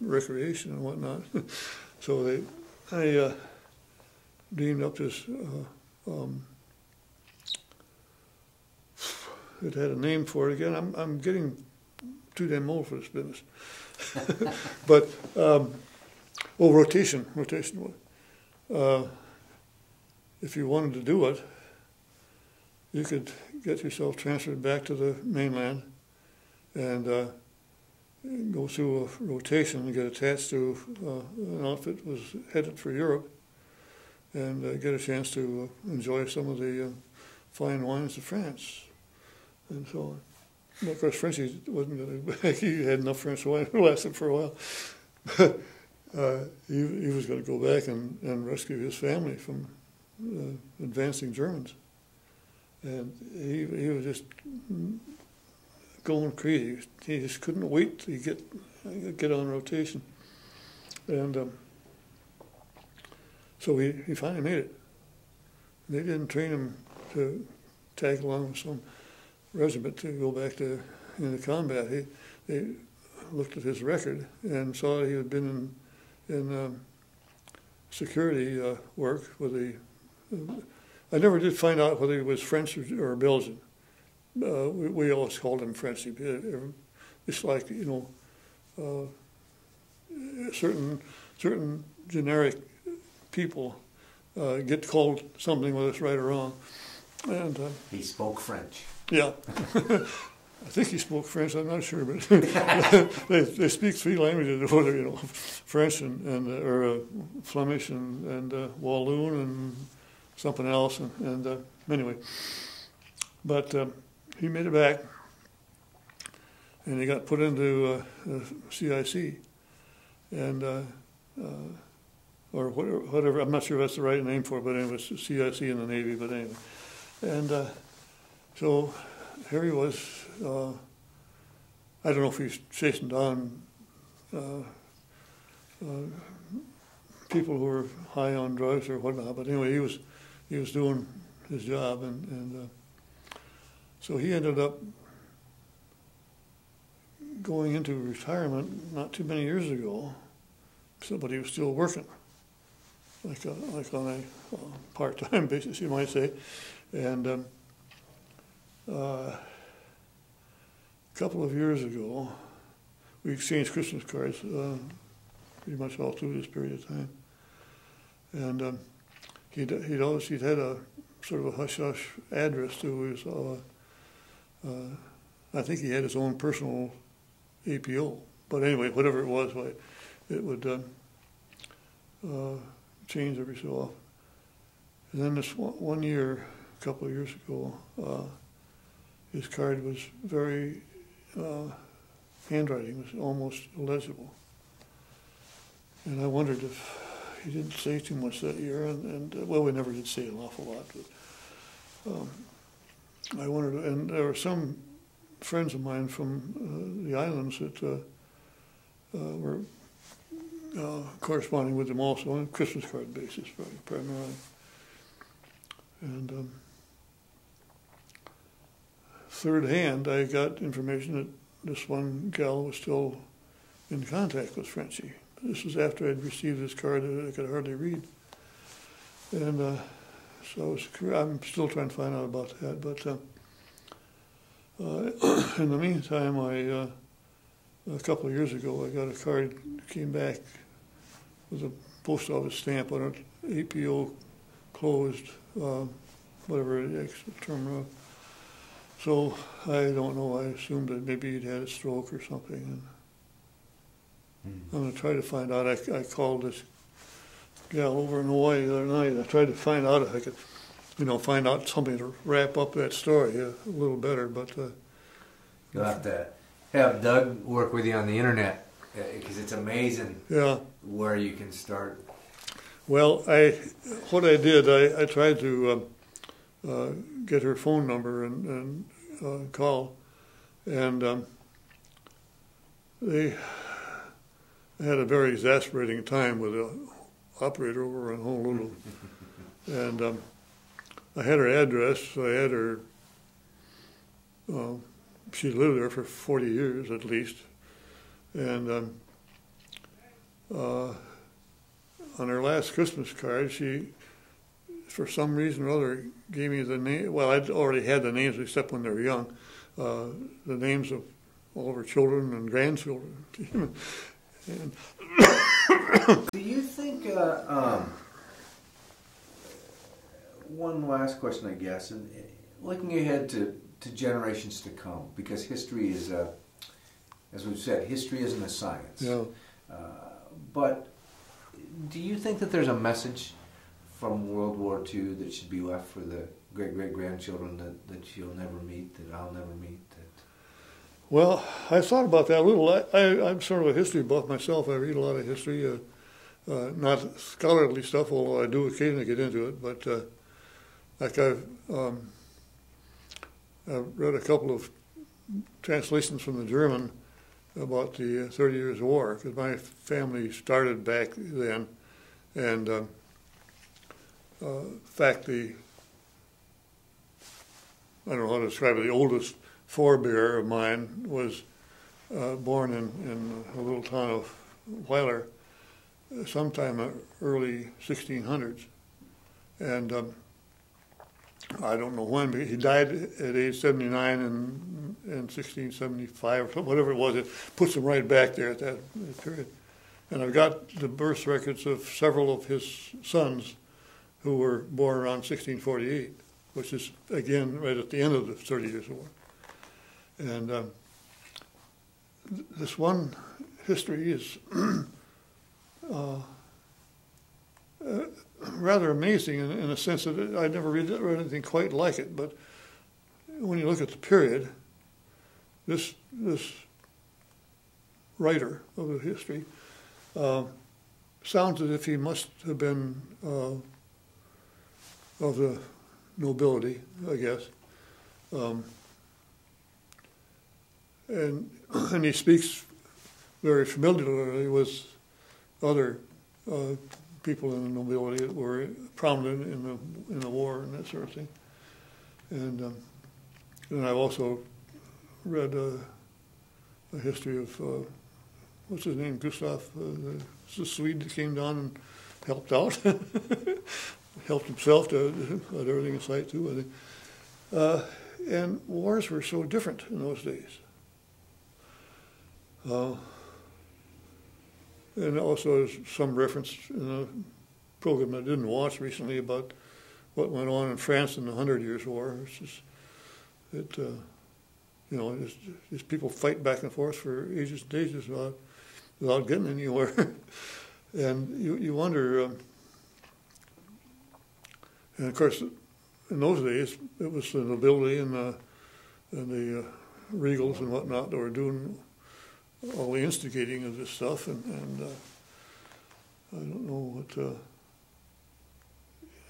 recreation and whatnot. So they, I uh, deemed up this... Uh, um, It had a name for it again. I'm I'm getting too damn old for this business. But um, oh, rotation, rotation. Uh, if you wanted to do it, you could get yourself transferred back to the mainland and uh, go through a rotation and get attached to uh, an outfit that was headed for Europe, and uh, get a chance to uh, enjoy some of the uh, fine wines of France. And so on. And of course, Frenchie wasn't going to, he had enough French wine to last him for a while. But uh, he, he was going to go back and, and rescue his family from uh, advancing Germans. And he, he was just going crazy. He just couldn't wait to get, get on rotation. And um, so he, he finally made it. They didn't train him to tag along with some regiment to go back to into combat. He, they looked at his record and saw that he had been in, in um, security uh, work with the, uh, I never did find out whether he was French or, or Belgian. Uh, we, we always called him French. It's like, you know, uh, certain, certain generic people uh, get called something, whether it's right or wrong. And uh, he spoke French. Yeah. I think he spoke French, I'm not sure, but they, they speak three languages, whether, you know, French and, and uh, or uh, Flemish and, and uh, Walloon and something else, and, and uh, anyway. But um, he made it back, and he got put into uh, C I C, and, uh, uh, or whatever, whatever, I'm not sure that's the right name for it, but anyway, it's C I C in the Navy, but anyway. And uh, so here he was, uh, I don't know if he's chasing down uh, uh, people who were high on drugs or whatnot, but anyway, he was he was doing his job, and, and uh, so he ended up going into retirement not too many years ago, so, but he was still working, like, a, like on a part-time basis, you might say, and um, Uh, a couple of years ago, we exchanged Christmas cards uh, pretty much all through this period of time. And um, he'd, he'd always, he'd had a sort of a hush-hush address to his, uh, uh, I think he had his own personal A P O. But anyway, whatever it was, it would um, uh, change every so often. And then this one, one year, a couple of years ago, uh, his card was very, uh, handwriting was almost illegible. And I wondered if he didn't say too much that year, and, and uh, well, we never did say an awful lot, but um, I wondered, and there were some friends of mine from uh, the islands that uh, uh, were uh, corresponding with him also on a Christmas card basis, primarily. And um, third hand, I got information that this one gal was still in contact with Frenchie. This was after I'd received this card that I could hardly read. And uh, so I was, I'm still trying to find out about that. But uh, uh, in the meantime, I, uh, a couple of years ago, I got a card that came back with a post office stamp on it, A P O closed, uh, whatever the term was. So I don't know, I assumed that maybe he'd had a stroke or something. And hmm. I'm going to try to find out. I, I called this gal over in Hawaii the other night. I tried to find out if I could, you know, find out something to wrap up that story a little better. But uh, you'll have to have Doug work with you on the internet, because it's amazing yeah. where you can start. Well, I what I did, I, I tried to... Um, Uh, get her phone number and, and uh, call, and um, they had a very exasperating time with an operator over in Honolulu, and um, I had her address, I had her, uh, she lived there for forty years at least, and um, uh, on her last Christmas card, she, for some reason or other, gave me the name. Well, I'd already had the names, except when they were young, uh, the names of all of her children and grandchildren. And do you think, uh, um, one last question, I guess, and looking ahead to, to generations to come, because history is, a, as we've said, history isn't a science. Yeah. Uh, but do you think that there's a message from World War Two that should be left for the great-great-grandchildren that, that you'll never meet, that I'll never meet? That... Well, I thought about that a little. I, I, I'm sort of a history buff myself. I read a lot of history, uh, uh, not scholarly stuff, although I do occasionally get into it. But uh, like I've, um, I've read a couple of translations from the German about the Thirty Years' War, because my family started back then, and um, Uh, in fact, the, I don't know how to describe it, the oldest forebear of mine was uh, born in, in the little town of Wheeler sometime in the early sixteen hundreds. And um, I don't know when, but he died at age seventy-nine in, in sixteen seventy-five, or whatever it was. It puts him right back there at that period. And I've got the birth records of several of his sons who were born around sixteen forty-eight, which is, again, right at the end of the Thirty Years' War. And um, this one history is uh, uh, rather amazing in, in a sense that I never read, read anything quite like it. But when you look at the period, this, this writer of the history uh, sounds as if he must have been uh, of the nobility, I guess. Um, and and he speaks very familiarly with other uh, people in the nobility that were prominent in the in the war and that sort of thing. And um, and I've also read a, a history of uh, what's his name, Gustav, uh, the, the Swede that came down and helped out, helped himself to let everything in sight too, I think. Uh, and wars were so different in those days. Uh, and also there's some reference in a program I didn't watch recently about what went on in France in the Hundred Years' War. It's just, it, uh, you know, it's, it's people fight back and forth for ages and ages without, without getting anywhere. And you, you wonder, um, and of course, in those days, it was the nobility and the, and the uh, regals and whatnot that were doing all the instigating of this stuff, and, and uh, I don't know what, uh,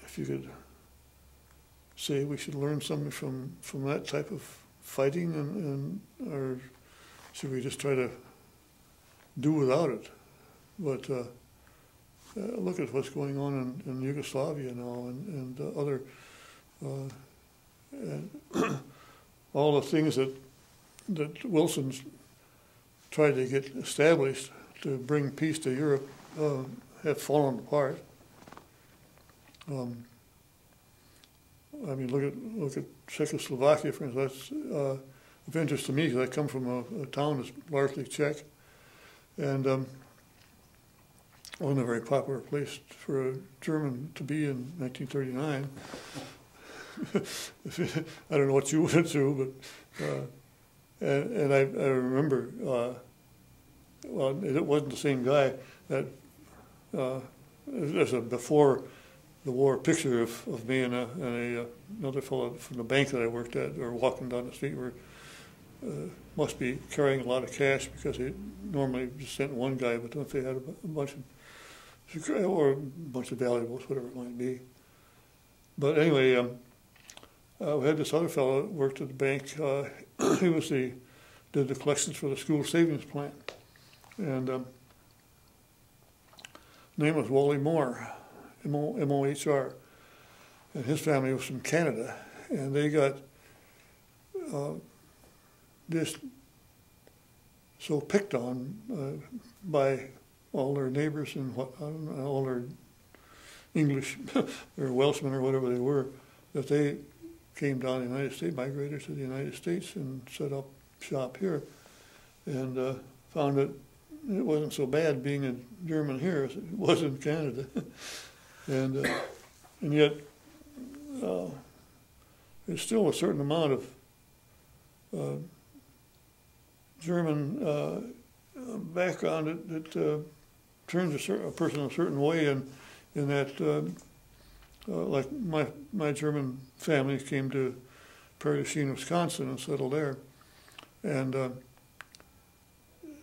if you could say we should learn something from, from that type of fighting, and, and or should we just try to do without it? But uh, uh, look at what's going on in, in Yugoslavia now, and, and uh, other, uh, and all the things that, that Wilson's tried to get established to bring peace to Europe uh, have fallen apart. Um, I mean, look at look at Czechoslovakia, for instance. That's uh, of interest to me because I come from a, a town that's largely Czech, and um, wasn't a very popular place for a German to be in nineteen thirty-nine. I don't know what you went through, but. Uh, And, and I, I remember, uh, well, it wasn't the same guy that, uh, there's a before the war picture of, of me and, a, and a, uh, another fellow from the bank that I worked at, or walking down the street, were, uh, must be carrying a lot of cash because they normally just sent one guy, but if they had a, a bunch of, or a bunch of valuables, whatever it might be. But anyway, um, Uh, we had this other fellow that worked at the bank. Uh, he was the did the collections for the school savings plan, and um, his name was Wally Moore, M O H R, and his family was from Canada, and they got uh, just so picked on uh, by all their neighbors and what, I don't know, all their English or Welshmen or whatever they were, that they came down to the United States, migrated to the United States, and set up shop here, and uh, found that it wasn't so bad being a German here as it was in Canada. and, uh, and yet, uh, there's still a certain amount of uh, German uh, background that, that uh, turns a, certain, a person a certain way in, in that uh, Uh, like my my German family came to Prairie du Chien, Wisconsin, and settled there, and uh,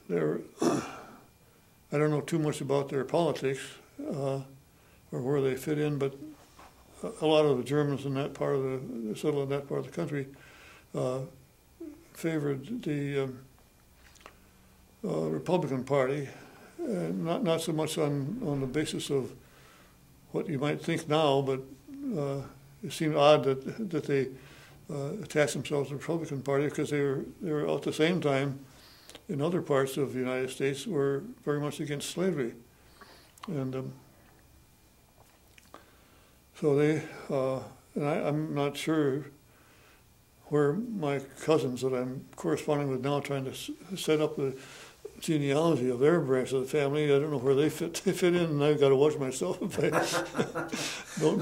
there I don't know too much about their politics uh, or where they fit in, but a lot of the Germans in that part of the settled in that part of the country uh, favored the um, uh, Republican Party, and not not so much on on the basis of what you might think now, but uh, it seemed odd that that they uh, attached themselves to the Republican Party because they were they were at the same time in other parts of the United States were very much against slavery. And um, so they, uh, and I, I'm not sure where my cousins that I'm corresponding with now, trying to s set up the genealogy of their branch of the family, I don't know where they fit, they fit in, and I've got to watch myself if I don't